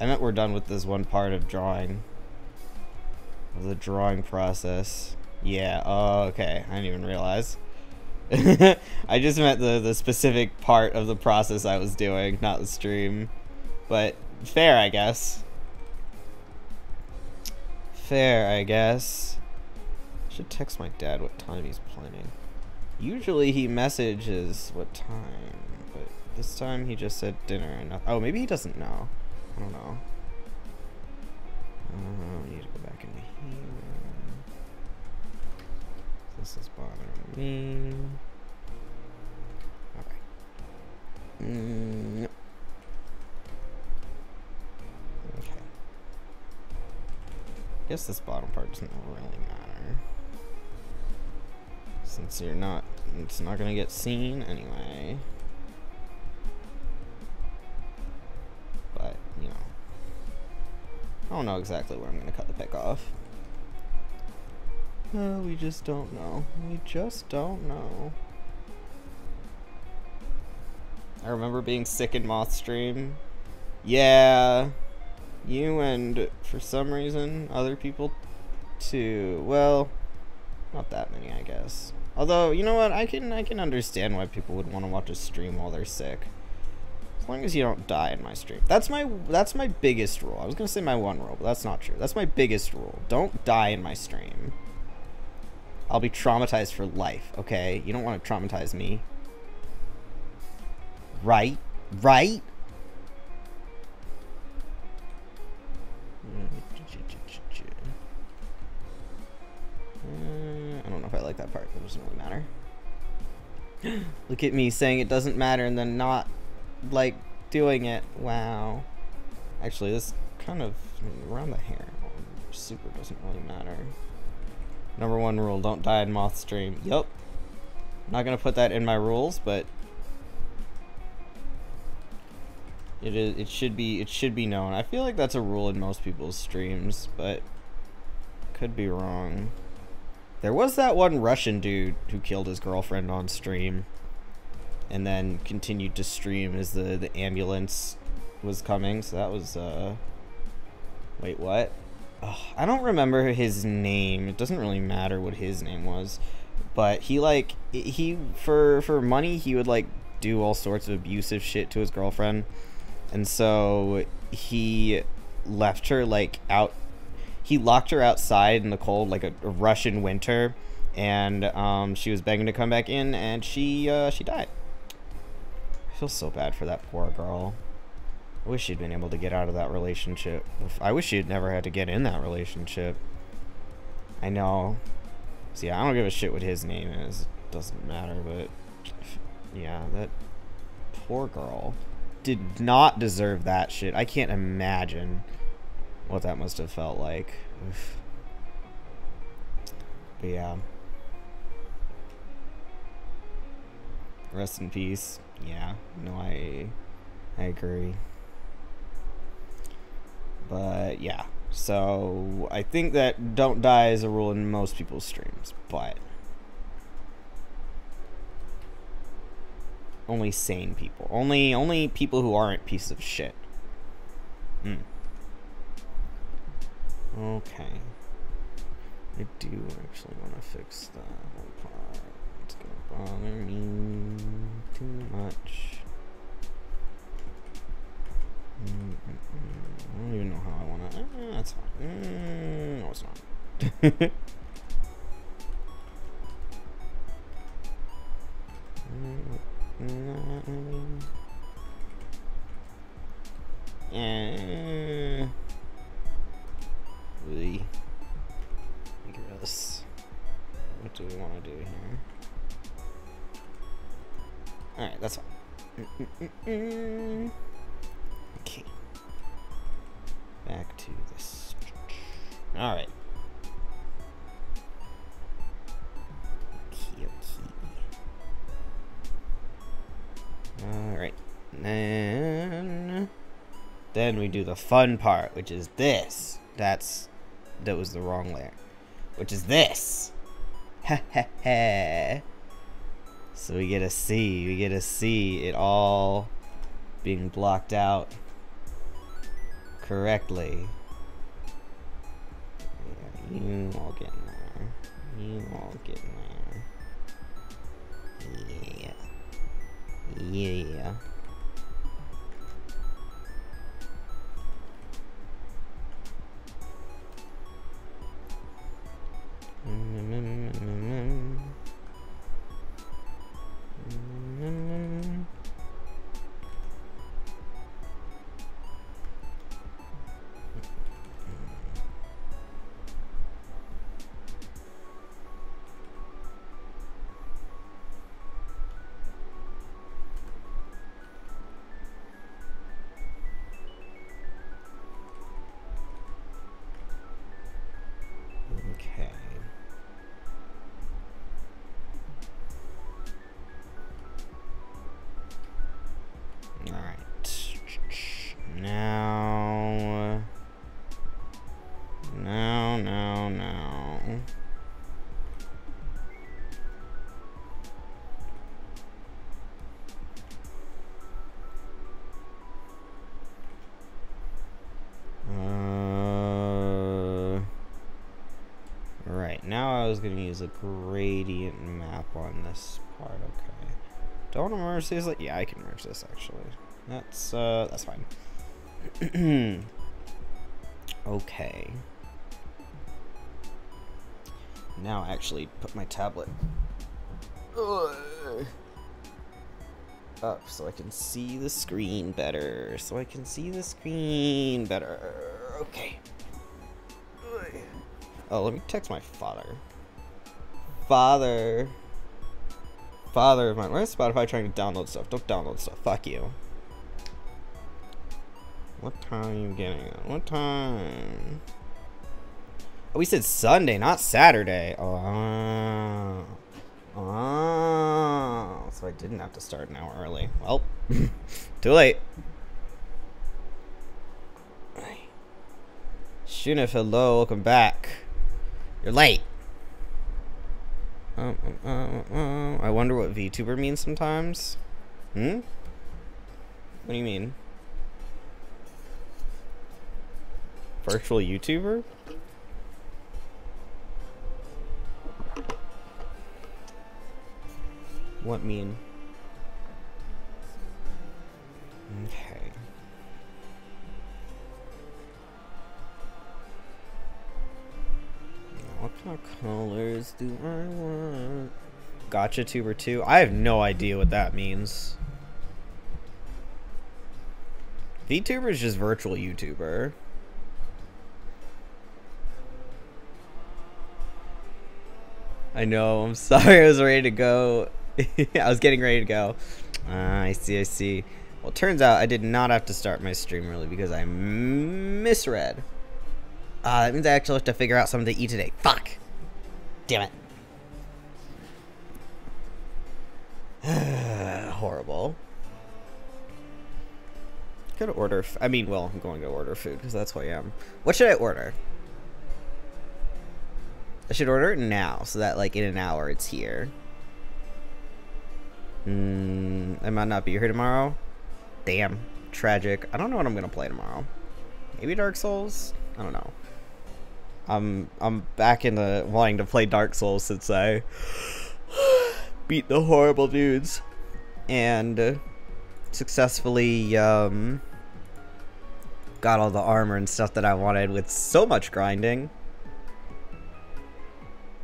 I meant we're done with this one part of drawing. The drawing process. Yeah, oh, okay. I didn't even realize. I just meant the, the specific part of the process I was doing, not the stream. But fair, I guess. Fair, I guess. Should text my dad what time he's planning. Usually he messages what time, but this time he just said dinner and nothing. Oh, maybe he doesn't know. I don't know. Um, I need to go back into here. This is bothering me. Okay. Mm, nope. Okay. I guess this bottom part doesn't really matter. Since you're not, it's not gonna get seen anyway. But, you know, I don't know exactly where I'm gonna cut the pick off. No, we just don't know. We just don't know. I remember being sick in Moth stream. Yeah, you and for some reason other people too. Well, not that many, I guess. Although, you know what, I can I can understand why people would want to watch a stream while they're sick. As long as you don't die in my stream. That's my that's my biggest rule. I was gonna say my one rule, but that's not true. That's my biggest rule. Don't die in my stream. I'll be traumatized for life, okay? You don't want to traumatize me. Right? Right? Uh, I don't know if I like that part, but it doesn't really matter. Look at me saying it doesn't matter and then not like doing it. Wow. Actually, this kind of around the hair super doesn't really matter. Number one rule: don't die in Moth stream. Yep. I'm not gonna put that in my rules, but it is. It should be. It should be known. I feel like that's a rule in most people's streams, but could be wrong. There was that one Russian dude who killed his girlfriend on stream and then continued to stream as the, the ambulance was coming. So that was, uh... wait, what? Ugh, I don't remember his name. It doesn't really matter what his name was. But he, like, he, for, for money, he would, like, do all sorts of abusive shit to his girlfriend. And so he left her, like, out... He locked her outside in the cold, like a, a Russian winter, and um, she was begging to come back in, and she uh, she died. I feel so bad for that poor girl. I wish she'd been able to get out of that relationship. I wish she'd never had to get in that relationship. I know. See, I don't give a shit what his name is. It doesn't matter, but yeah, that poor girl did not deserve that shit. I can't imagine what that must have felt like. Oof. But yeah. Rest in peace. Yeah. No, I I agree. But yeah. So I think that don't die is a rule in most people's streams, but only sane people. Only only people who aren't pieces of shit. Hmm. Okay. I do actually want to fix that whole part. It's gonna bother me too much. Mm-mm-mm. I don't even know how I want to. Ah, that's fine. Mm, no, it's not. Yeah. Gross. What do we want to do here? Alright, that's fine. Mm-mm-mm-mm. Okay. Back to this. Alright. Okay, okay. Alright. Then, then we do the fun part, which is this. That's... that was the wrong layer, which is this. Ha ha ha. So we get a C, we get a C, it all being blocked out correctly. Yeah, you all get in there, you all get in there. Yeah, yeah. Going to use a gradient map on this part. Okay, don't merge this. Like, yeah, I can merge this actually. That's uh, that's fine. Okay. Now I actually put my tablet up so I can see the screen better. So I can see the screen better. Okay. Oh, let me text my father. Father, father of mine. Why is Spotify trying to download stuff? Don't download stuff. Fuck you. What time are you getting at? What time? Oh, we said Sunday, not Saturday. Oh. Oh. So I didn't have to start an hour early. Well, too late. Shunif, hello, welcome back. You're late. Um, um, um, um, I wonder what VTuber means sometimes. Hmm? What do you mean? Virtual YouTuber? What mean? Okay. What kind of colors do I want? Gotcha tuber two? I have no idea what that means. VTuber is just virtual YouTuber. I know, I'm sorry, I was ready to go. I was getting ready to go. Uh, I see, I see. Well, it turns out I did not have to start my stream early because I misread. Uh, that means I actually have to figure out something to eat today. Fuck! Damn it. Horrible. Could order. F I mean, well, I'm going to order food because that's who I am. What should I order? I should order it now so that, like, in an hour it's here. Hmm. I might not be here tomorrow. Damn. Tragic. I don't know what I'm gonna play tomorrow. Maybe Dark Souls? I don't know. I'm I'm back into wanting to play Dark Souls since I beat the horrible dudes and successfully um, got all the armor and stuff that I wanted with so much grinding.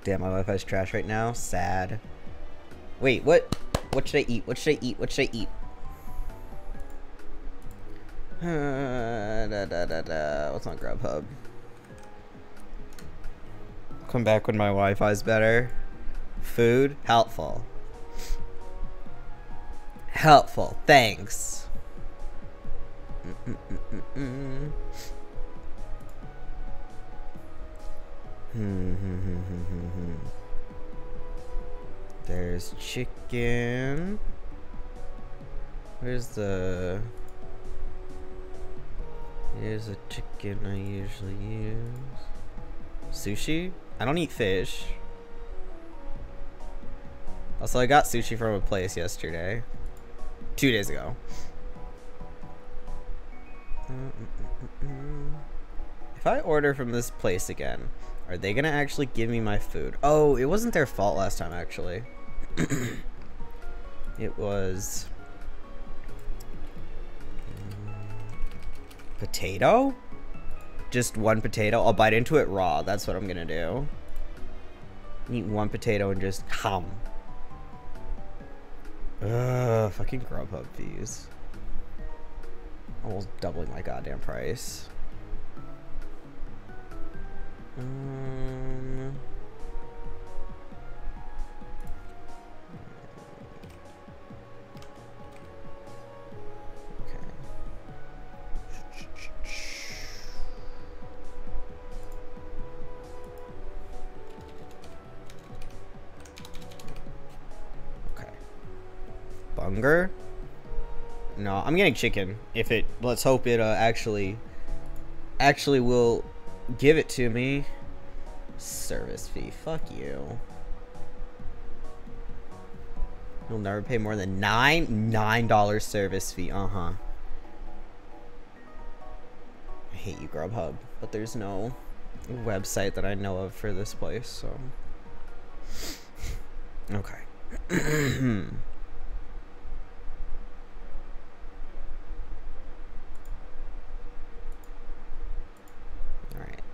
Damn, my Wi-Fi's trash right now. Sad. Wait, what? What should I eat? What should I eat? What should I eat? Uh, da, da, da, da. What's on Grubhub? Come back when my Wi-Fi's better. Food? Helpful. Helpful. Thanks. Mm -mm -mm -mm -mm. There's chicken. Where's the... Here's a chicken I usually use. Sushi? I don't eat fish. Also, I got sushi from a place yesterday. Two days ago. If I order from this place again, are they gonna actually give me my food? Oh, it wasn't their fault last time, actually. It was... potato? Just one potato? I'll bite into it raw. That's what I'm gonna do. Eat one potato and just hum. Ugh, fucking Grubhub fees. Almost doubling my goddamn price. Um... Bunger? No, I'm getting chicken. If it, let's hope it uh, actually, actually will give it to me. Service fee, fuck you. You'll never pay more than nine, nine dollar service fee. Uh huh. I hate you, Grubhub, but there's no website that I know of for this place, so. Okay.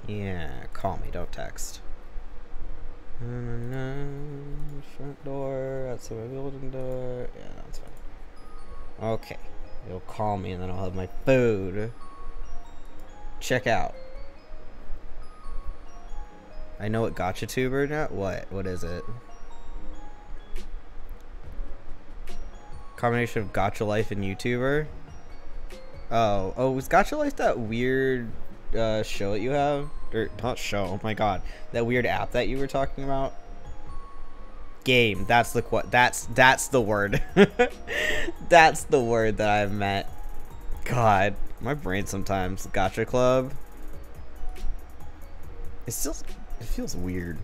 Yeah, call me, don't text. Front door, outside my building door. Yeah, that's fine. Okay, you'll call me and then I'll have my food. Check out. I know what gotcha tuber now. What? What is it? Combination of gotcha life and YouTuber. Oh, oh, was Gotcha Life that weird uh, show that you have? Or not show, oh my god. That weird app that you were talking about? Game, that's the qu that's that's the word. That's the word that I've meant. God, my brain sometimes. Gotcha Club. It still it feels weird.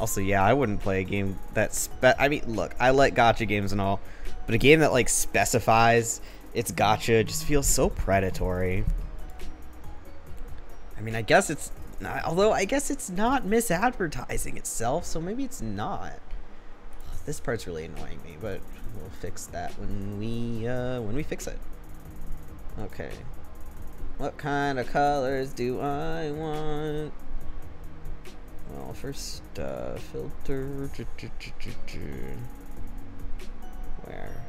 Also, yeah, I wouldn't play a game that spe- I mean, look, I like gacha games and all, but a game that like specifies it's gacha just feels so predatory. I mean, I guess it's not, although I guess it's not misadvertising itself, so maybe it's not. This part's really annoying me, but we'll fix that when we uh, when we fix it. Okay. What kind of colors do I want? Well, first, uh, filter, where?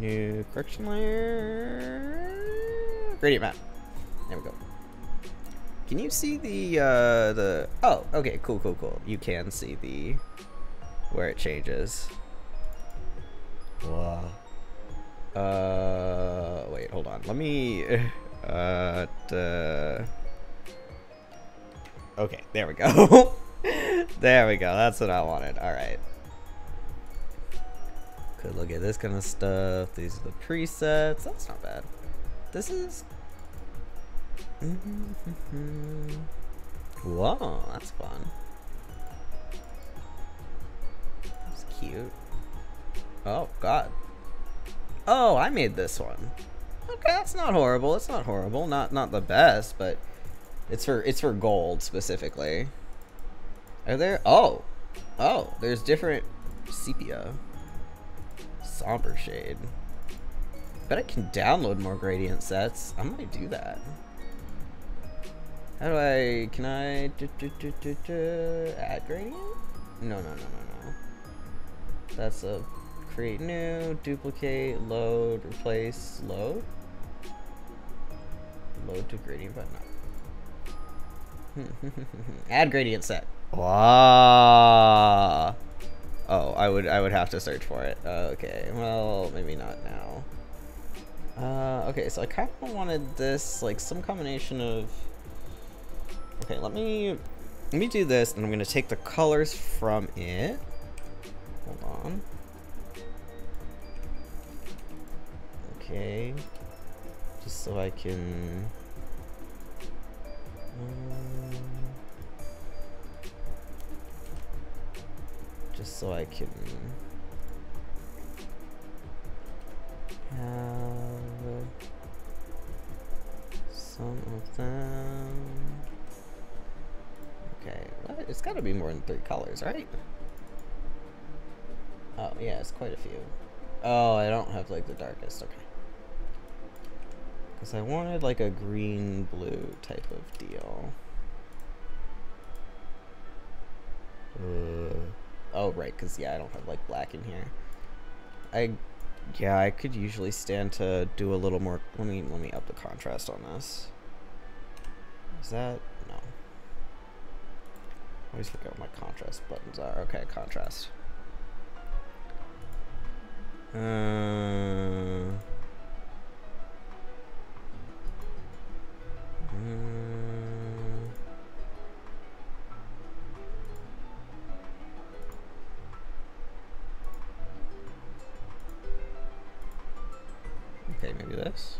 New correction layer, gradient map, there we go. Can you see the, uh, the, oh, okay, cool, cool, cool. You can see the, where it changes. Wow. Uh, wait, hold on, let me, uh, duh. Okay, there we go. There we go, that's what I wanted. All right. Could look at this kind of stuff. These are the presets. That's not bad. This is. Mm-hmm. Whoa, that's fun. That's cute. Oh, God. Oh, I made this one. Okay, that's not horrible. It's not horrible. Not not the best, but it's for it's for gold specifically. Are there? Oh, oh, there's different sepia, somber shade. Bet I can download more gradient sets. I might do that. How do I? Can I do, do, do, do, do, add gradient? No, no, no, no, no. That's a create new, duplicate, load, replace, load. Load to gradient, but no. Add gradient set. Wow. Oh, I would I would have to search for it. Uh, okay, well, maybe not now. Uh, okay, so I kind of wanted this, like, some combination of... Okay, let me let me do this, and I'm gonna take the colors from it. Hold on. Okay, just so I can. Um... Just so I can have some of them. Okay, what? It's gotta be more than three colors, right? Oh, yeah, it's quite a few. Oh, I don't have like the darkest, okay. Because I wanted like a green-blue type of deal. Uh. Oh, right, because, yeah, I don't have, like, black in here. I, yeah, I could usually stand to do a little more. Let me, let me up the contrast on this. Is that? No. I always forget what my contrast buttons are. Okay, contrast. Uh... uh Okay, maybe this.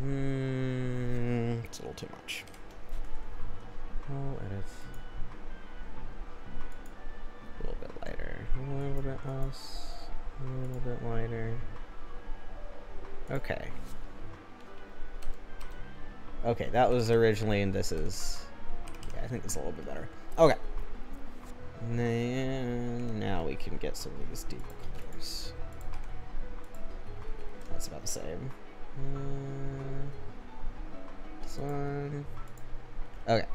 Mm, it's a little too much. Oh, edits. A little bit lighter. A little bit less. A little bit lighter. Okay. Okay, that was originally, and this is... Yeah, I think it's a little bit better. Okay. And then, now we can get some of these deeper colors. That's about the same. Uh, this one. Okay.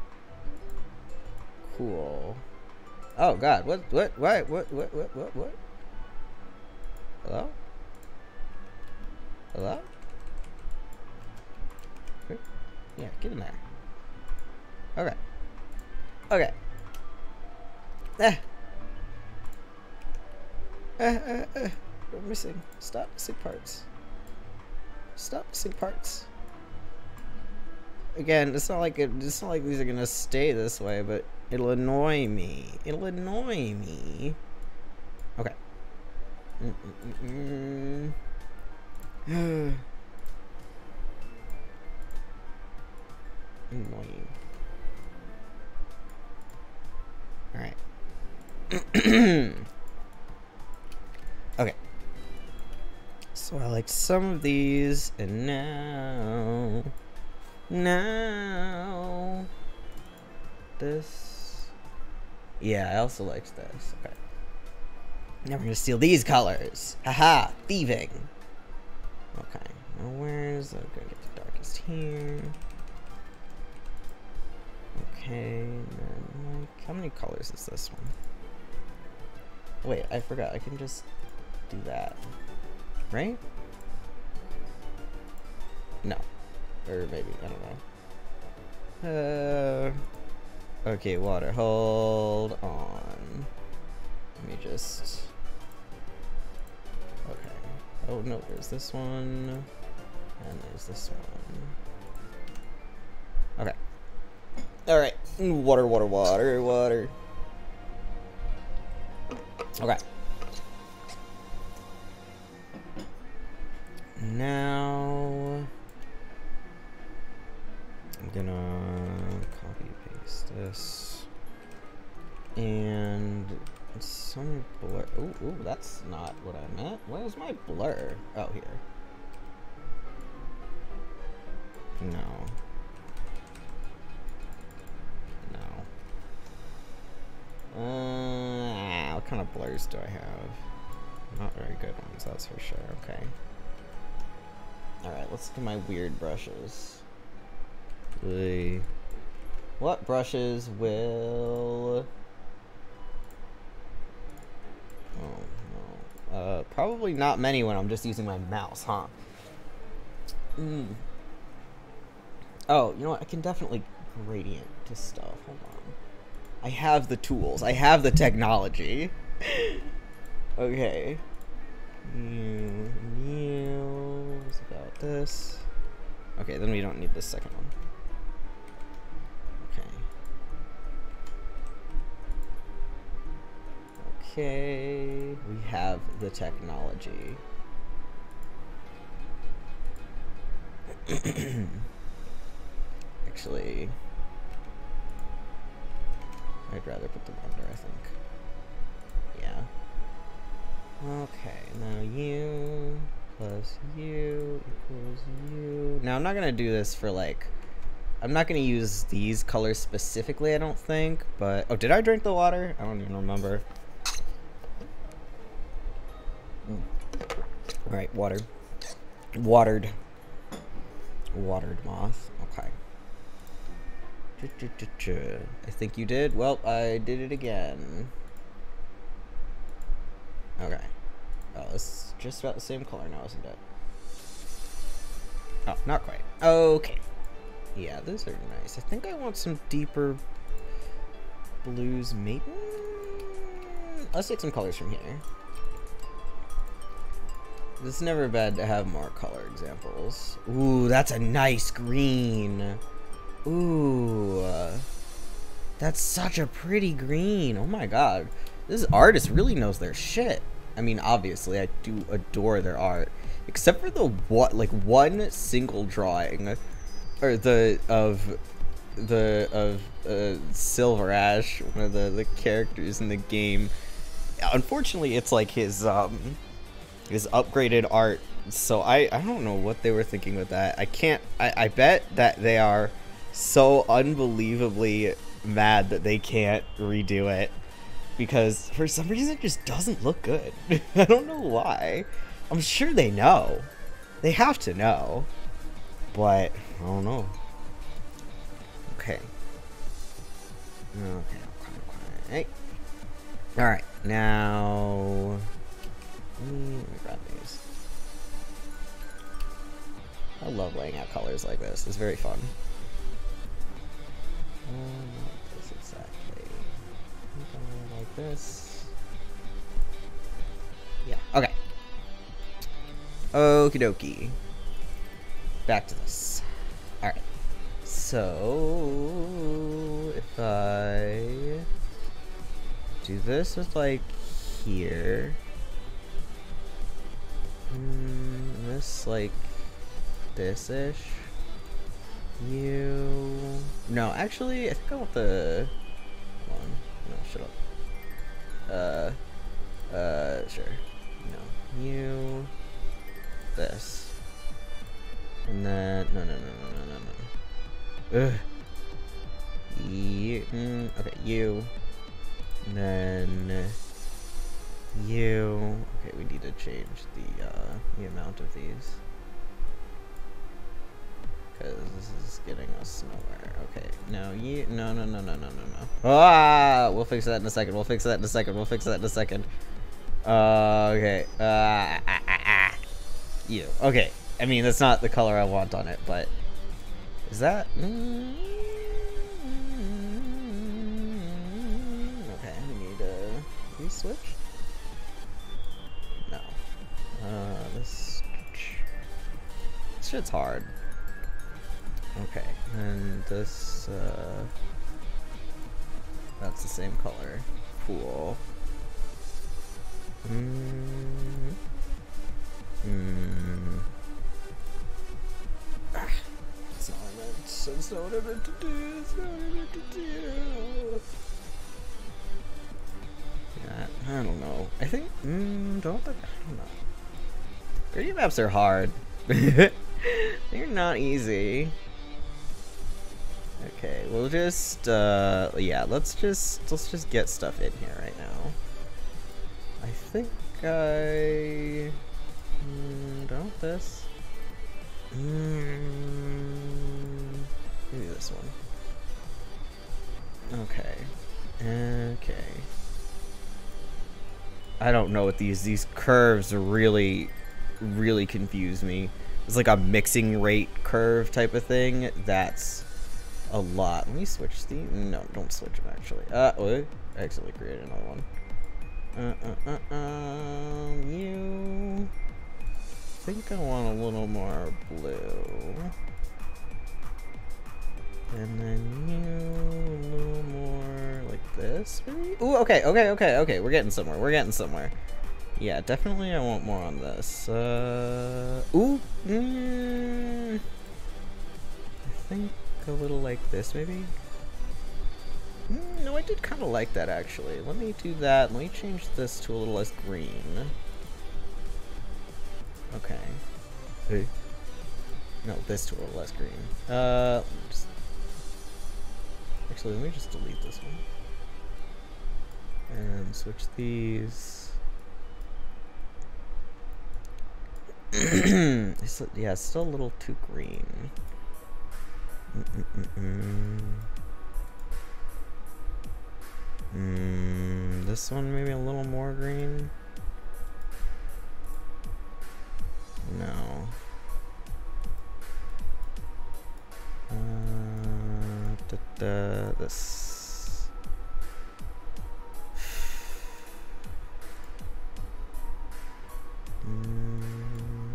Cool. Oh God! What? What? What? What? What? What? What? What? Hello? Hello? Yeah, get in there. Okay. Okay. Eh. Eh. Eh. Eh. We're missing. Stop missing parts. Stop missing parts. Again, it's not like it, it's not like these are gonna stay this way, but it'll annoy me. It'll annoy me. Okay. Mm-mm-mm. Annoying. All right. Okay. So I like some of these, and now, now, this. Yeah, I also liked this. Okay. Now we're gonna steal these colors. Haha, thieving. Okay. Now where's I'm gonna get the darkest here? Okay. Now, like, how many colors is this one? Wait, I forgot. I can just do that, right? No, or maybe I don't know. Uh, okay, water. Hold on. Let me just. Okay. Oh no, there's this one, and there's this one. Okay. All right. Water, water, water, water. Okay. Now I'm gonna copy paste this and some blur. Ooh, ooh, that's not what I meant. Where's my blur? Oh, here. No. No. Uh. What kind of blurs do I have? Not very good ones, that's for sure. Okay. Alright, let's do my weird brushes. The what brushes will... Oh, no. Uh, probably not many when I'm just using my mouse, huh? Mm. Oh, you know what? I can definitely gradient to stuff. Hold on. I have the tools. I have the technology. Okay. New, new. What's about this? Okay, then we don't need this second one. Okay. Okay. We have the technology. Actually. I'd rather put them under, I think. Yeah. Okay, now you plus you equals you. Now I'm not gonna do this for like, I'm not gonna use these colors specifically, I don't think, but, oh, did I drink the water? I don't even remember. Mm. All right, water. Watered. Watered moth, okay. I think you did. Well, I did it again. Okay. Oh, it's just about the same color now, isn't it? Oh, not quite. Okay. Yeah, those are nice. I think I want some deeper blues, maybe? Let's take some colors from here. It's never bad to have more color examples. Ooh, that's a nice green. Ooh, uh, that's such a pretty green. Oh my god, this artist really knows their shit. I mean, obviously, I do adore their art, except for the what, like one single drawing, or the of the of uh, Silverash, one of the the characters in the game. Unfortunately, it's like his um his upgraded art. So I I don't know what they were thinking with that. I can't. I I bet that they are so unbelievably mad that they can't redo it, because for some reason it just doesn't look good. I don't know why. I'm sure they know. They have to know. But I don't know. Okay. Okay. Hey. All right. Now. Let me grab these. I love laying out colors like this. It's very fun. I don't like this exactly. I think I'm gonna like this. Yeah, okay. Okie dokie. Back to this. Alright. So, if I do this with like here, mm, this like this-ish, you, no, actually, I think I want the, hold on, no, shut up, uh, uh, sure, no, you, this, and then, no, no, no, no, no, no, no. Ugh. You, mm, okay, you, and then you. Okay, we need to change the uh, the amount of these because this is getting us nowhere. Okay, no, you, no, no, no, no, no, no, no. Ah, we'll fix that in a second. We'll fix that in a second. We'll fix that in a second. Uh, okay. Uh, ah, ah, ah. You. Okay. I mean, that's not the color I want on it, but. Is that? Mm-hmm. Okay, we need to re-switch. No. Uh, this, this shit's hard. Okay, and this, uh, that's the same color. Cool. Mm. Mm. Ah. That's not what I meant to do, that's not what I meant to do. Yeah, I don't know. I think, mmm, don't think, I don't know. Gradient maps are hard. They're not easy. Okay, we'll just, uh, yeah, let's just, let's just get stuff in here right now. I think I, mm, don't want this. Mm, maybe this one. Okay. Okay. I don't know what these these curves really, really confuse me. It's like a mixing rate curve type of thing. That's a lot. Let me switch the. No, don't switch them actually. Uh, oh, I accidentally created another one. Uh, uh, uh, um, you. I think I want a little more blue, and then you a little more like this. Maybe? Ooh, okay, okay, okay, okay. We're getting somewhere. We're getting somewhere. Yeah, definitely. I want more on this. Uh, ooh, mm, I think a little like this, maybe. Mm, no, I did kind of like that actually. Let me do that. Let me change this to a little less green. Okay. Hey. No, this to a little less green. Uh, just... Actually, let me just delete this one. And switch these. It's, yeah, it's still a little too green. Mm-mm-mm-mm. Mm, this one maybe a little more green. No. Uh, da, da, this. Mm,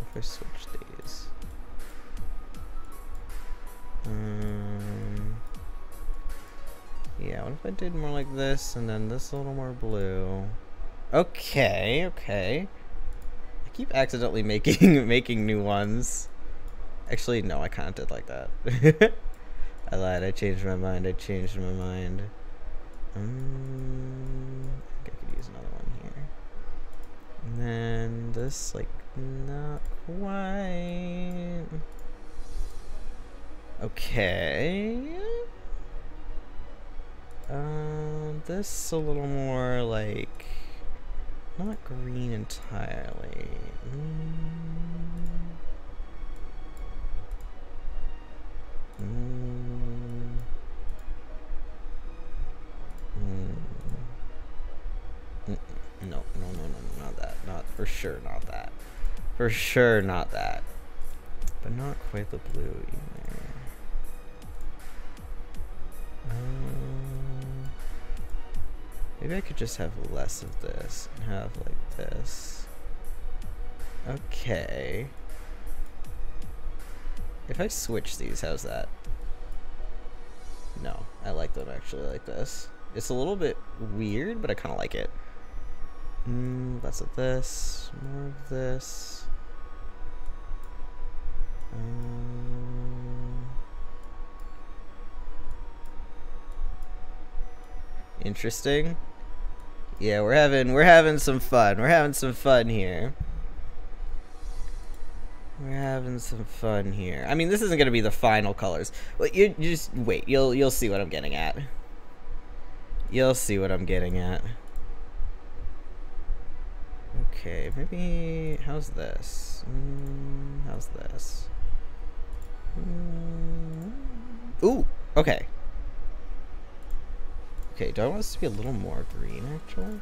if I switch these. Um, yeah, what if I did more like this and then this a little more blue? Okay, okay. Keep accidentally making making new ones. Actually, no, I kind of did like that. I lied. I changed my mind. I changed my mind. Um, I think I could use another one here. And then this, like, not quite. Okay. Um, uh, this a little more like. Not green entirely. Mm. Mm. Mm. Mm. No, no, no, no, no, not that. Not for sure, not that. For sure, not that. But not quite the blue either. Um, Maybe I could just have less of this and have like this. Okay. If I switch these, how's that? No, I like them actually like this. It's a little bit weird, but I kind of like it. Mm, less of this, more of this. Um, interesting. Yeah, we're having we're having some fun. We're having some fun here. We're having some fun here. I mean, this isn't gonna be the final colors. Well, you, you just wait. You'll you'll see what I'm getting at. You'll see what I'm getting at. Okay, maybe how's this? Mm, how's this? Mm, ooh, okay. Okay, do I want this to be a little more green actually?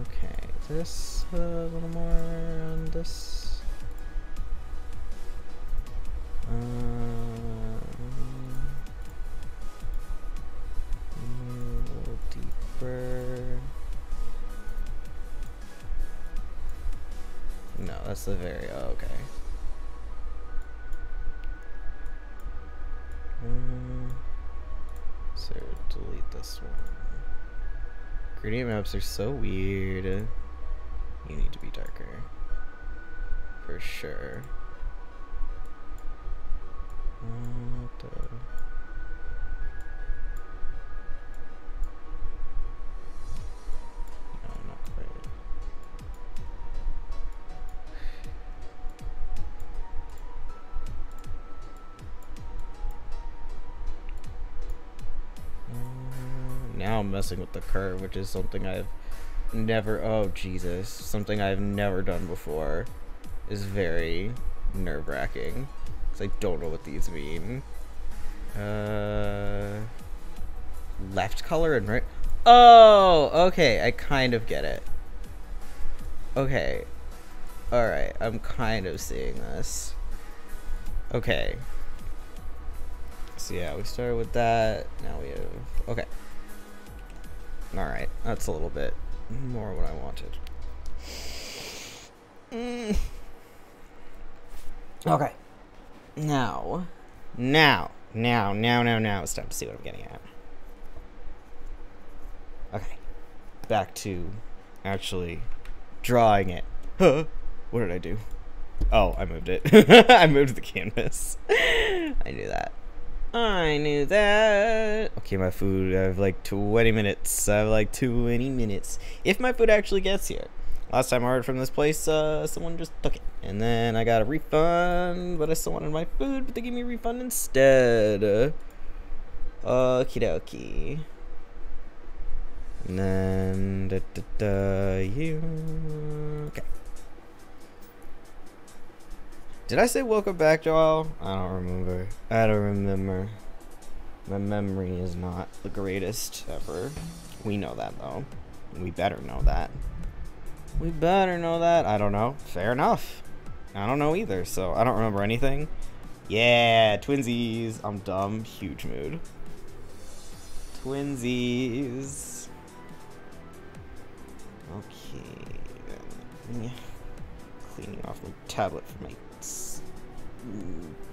Okay, this a little more on this. Um, a little deeper. No, that's the very oh, okay. Um, so delete this one. Gradient maps are so weird. You need to be darker. For sure. What the... No, not quite. Uh, now I'm messing with the curve, which is something I've never oh Jesus something I've never done before. Is very nerve-wracking because I don't know what these mean. Uh, left color and right. Oh, okay, I kind of get it. Okay, all right, I'm kind of seeing this. Okay, so yeah, we started with that. Now we have okay. All right, that's a little bit more what I wanted. Mm. Okay. Now. Now. Now. Now. Now. Now. It's time to see what I'm getting at. Okay. Back to actually drawing it. Huh? What did I do? Oh, I moved it. I moved the canvas. I knew that. I knew that. Okay, my food, I have like twenty minutes. I have like twenty minutes. If my food actually gets here. Last time I ordered from this place, uh, someone just took it. And then I got a refund, but I still wanted my food, but they gave me a refund instead. Okie dokie. And then, da da da, you. Okay. Did I say welcome back, y'all? I don't remember. I don't remember. My memory is not the greatest ever. We know that, though. We better know that. We better know that. I don't know. Fair enough. I don't know either, so I don't remember anything. Yeah, twinsies. I'm dumb. Huge mood. Twinsies. Okay. Cleaning off my tablet for my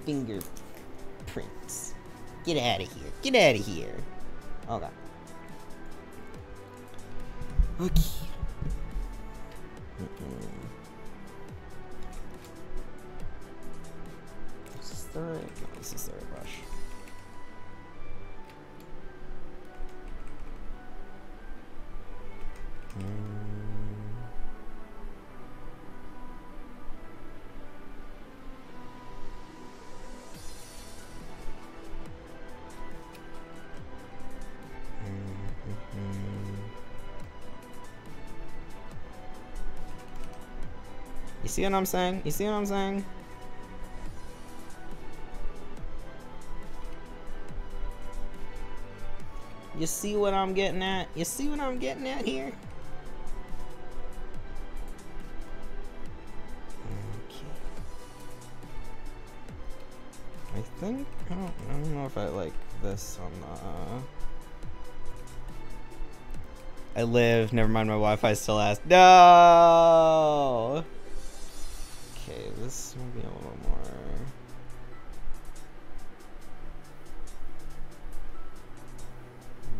fingerprints. Get out of here. Get out of here. Oh god. Okay. Mm-mm. This is the right. No, this is the right brush. Mm. You see what I'm saying? You see what I'm saying? You see what I'm getting at? You see what I'm getting at here? Okay. I think I don't, I don't know if I like this on the. I live. Never mind, my Wi-Fi still ass. No. Okay, this will be a little more.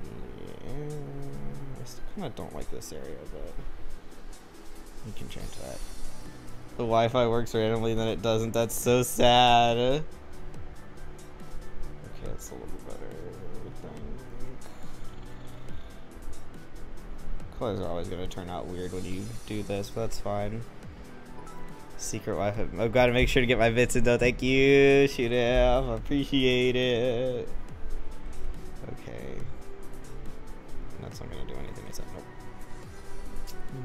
Yeah, I still kind of don't like this area, but we can change that. The Wi-Fi works randomly, then it doesn't. That's so sad. Okay, that's a little better. Colors are always gonna turn out weird when you do this, but that's fine. Secret Wi-Fi. I've got to make sure to get my bits in though. Thank you, shoot him. Appreciate it. Okay. That's not gonna do anything except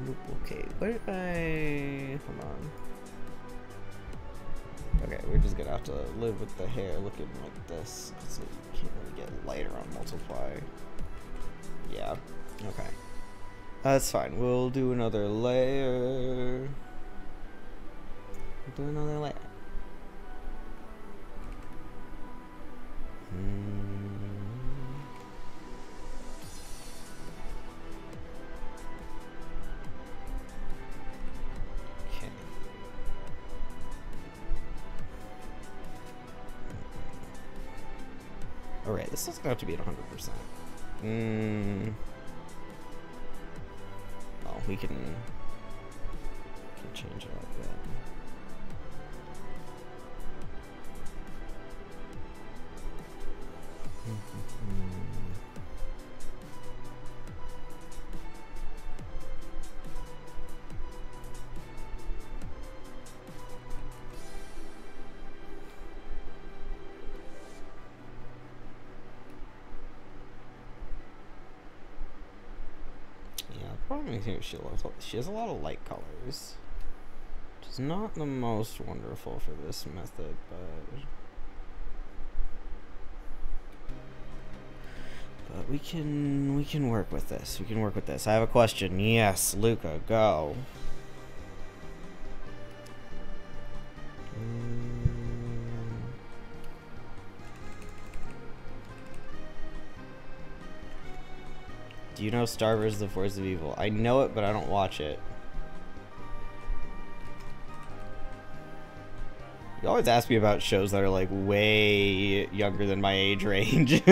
nope. Okay, what if I... Hold on. Okay, we're just gonna have to live with the hair looking like this. So you can't really get lighter on multiply. Yeah, okay. That's fine. We'll do another layer. We'll do another layer. Hmm. Alright, this doesn't have to be at one hundred percent. Mm. Well, we can, we can change it like that. She loves, she has a lot of light colors, which is not the most wonderful for this method, but but we can we can work with this. We can work with this. I have a question. Yes, Luca, go. You know Star versus the Force of Evil? I know it, but I don't watch it. You always ask me about shows that are like way younger than my age range.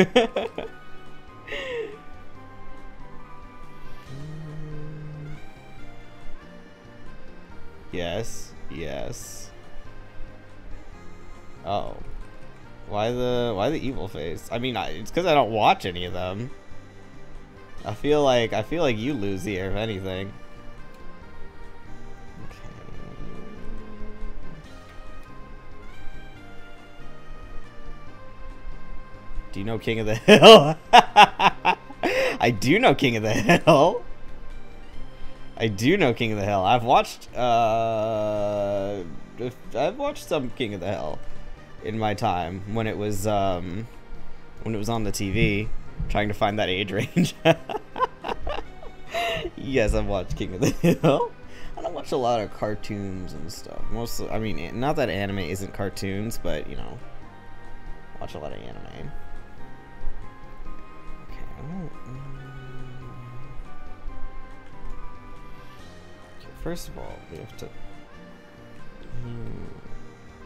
Yes, yes. Oh, why the why the evil face? I mean, I, it's because I don't watch any of them. I feel like I feel like you lose here, if anything. Okay. Do you know King of the Hill? I do know King of the Hill. I do know King of the Hill. I've watched uh, I've watched some King of the Hill in my time when it was um, when it was on the T V. Trying to find that age range. Yes, I've watched King of the Hill. I don't watch a lot of cartoons and stuff. Mostly, I mean, not that anime isn't cartoons, but, you know, watch a lot of anime. Okay, um, okay, first of all, we have to...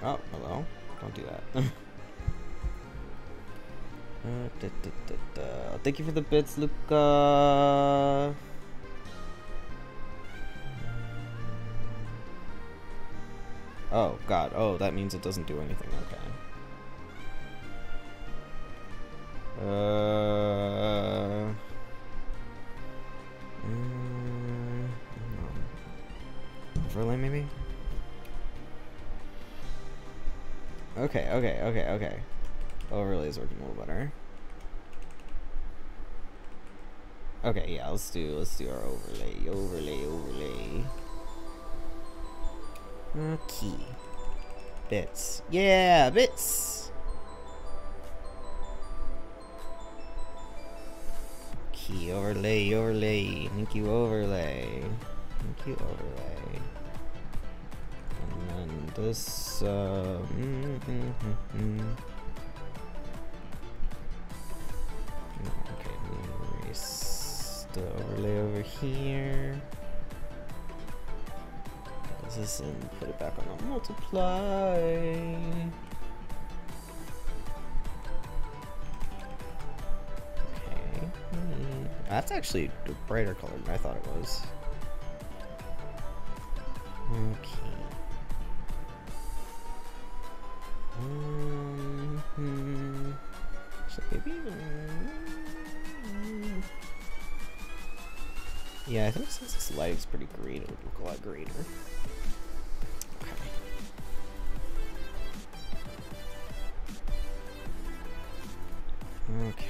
Oh, hello. Don't do that. Uh, da, da, da, da. Thank you for the bits, Luca. Oh, God. Oh, that means it doesn't do anything. Okay. Uh... Mm, overlay, maybe? Okay, okay, okay, okay. Overlay is working a little better. Okay, yeah, let's do let's do our overlay, overlay, overlay. Okay, bits, yeah, bits. Okay, overlay, overlay. Thank you, overlay. Thank you, overlay. And then this. Uh, mm, mm, mm, mm. The overlay over here. Put this and put it back on the multiply. That's actually a brighter color than I thought it was. Okay. Um, hmm. So maybe. Um, yeah, I think since this light is pretty green, it would look a lot greener. Okay. Okay.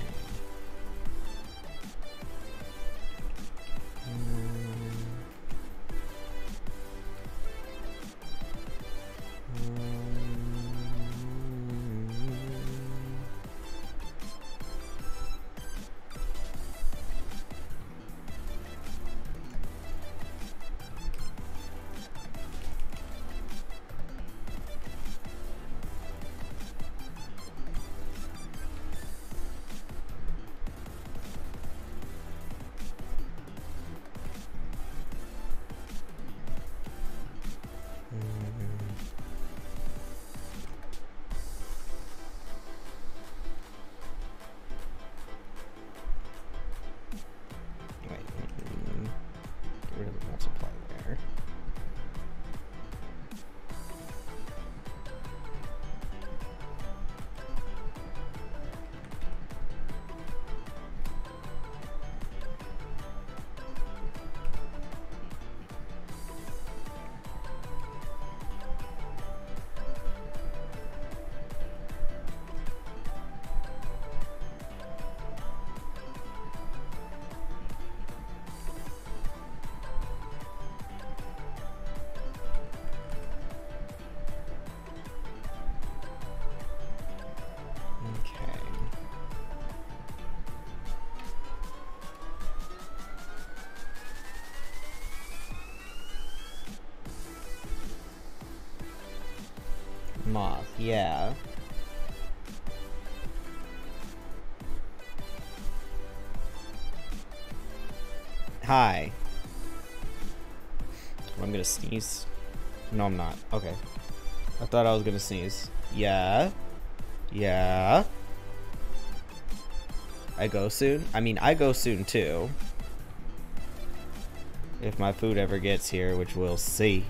Moth, yeah. Hi. I'm gonna sneeze. No, I'm not. Okay. I thought I was gonna sneeze. Yeah. Yeah. I go soon? I mean, I go soon too. If my food ever gets here, which we'll see.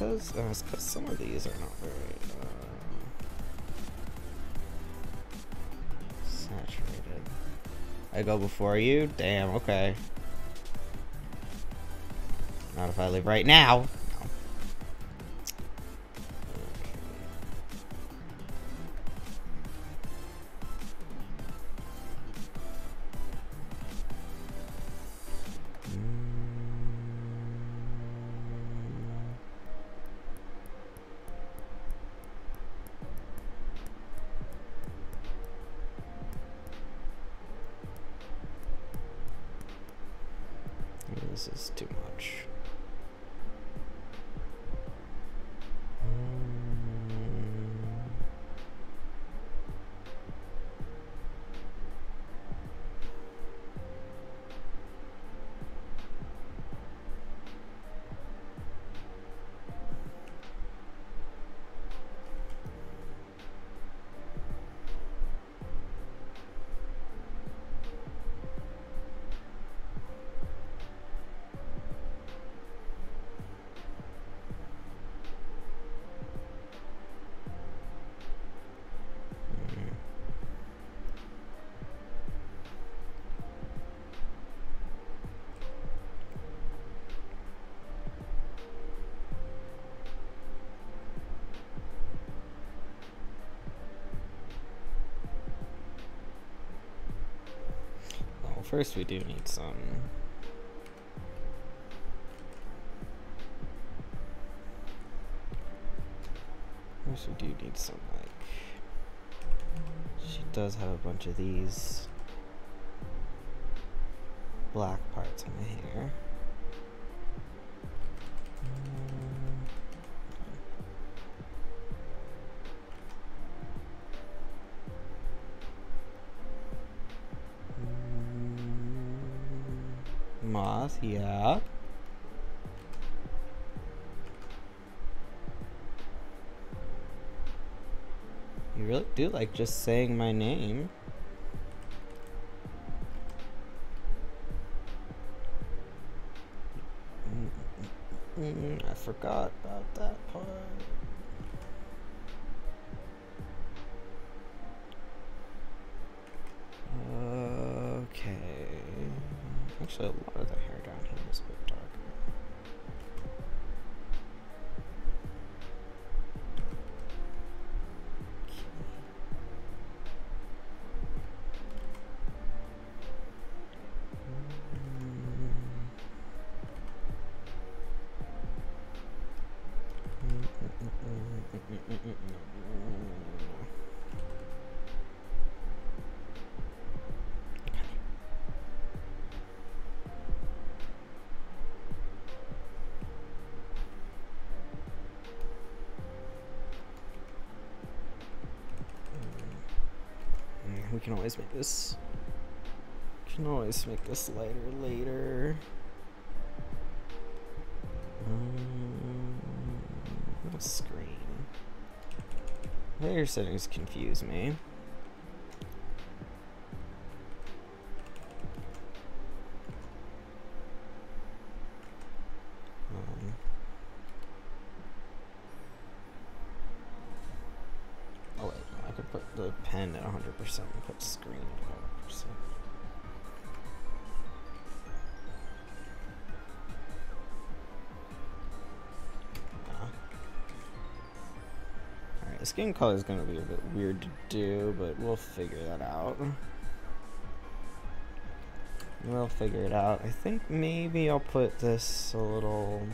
Because uh, some of these are not very uh, saturated. I go before you? Damn, okay. Not if I leave right now. This is too much. First, we do need some. First, we do need some, like. She does have a bunch of these black parts in the hair. Moth, yeah. You really do like just saying my name. Mm-mm, I forgot about that part. Okay. Actually, a lot of the hair down here is a bit dark. We can always make this, we can always make this lighter later. Um, no screen. Layer settings confuse me. Percent and put screen at one hundred percent. Alright, skin color is going to be a bit weird to do, but we'll figure that out. We'll figure it out. I think maybe I'll put this a little...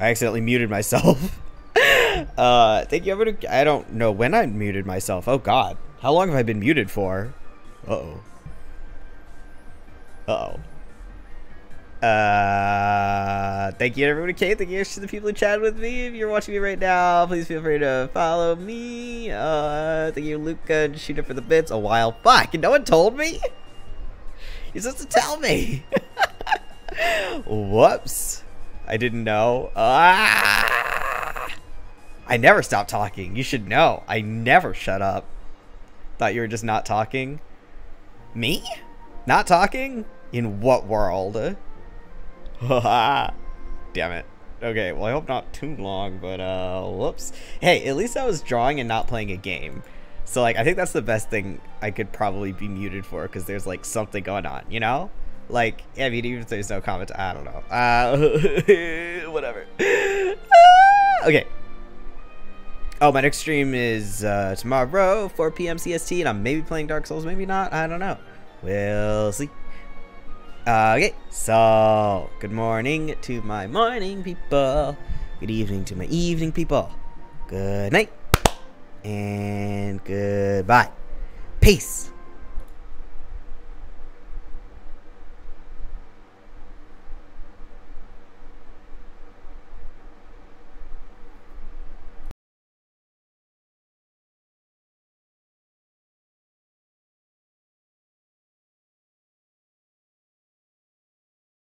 I accidentally muted myself. uh, thank you. I'm gonna, I don't know when I muted myself. Oh, God. How long have I been muted for? Uh-oh. Uh-oh. Uh, thank you, everyone. Okay, thank you to the people who chatted with me. If you're watching me right now, please feel free to follow me. Uh, thank you, Luca and Shooter, for the bits. A while back. And no one told me? You're supposed to tell me. Whoops. I didn't know. Ah! I never stop talking. You should know. I never shut up. Thought you were just not talking. Me? Not talking? In what world? Damn it. Okay, well, I hope not too long, but, uh, whoops. Hey, at least I was drawing and not playing a game. So, like, I think that's the best thing I could probably be muted for, because there's, like, something going on, you know? Like, I mean, even if there's no comments, I don't know. Uh, whatever. Ah, okay. Oh, my next stream is uh, tomorrow, four p m C S T, and I'm maybe playing Dark Souls, maybe not. I don't know. We'll see. Uh, okay, so good morning to my morning people. Good evening to my evening people. Good night. And goodbye. Peace.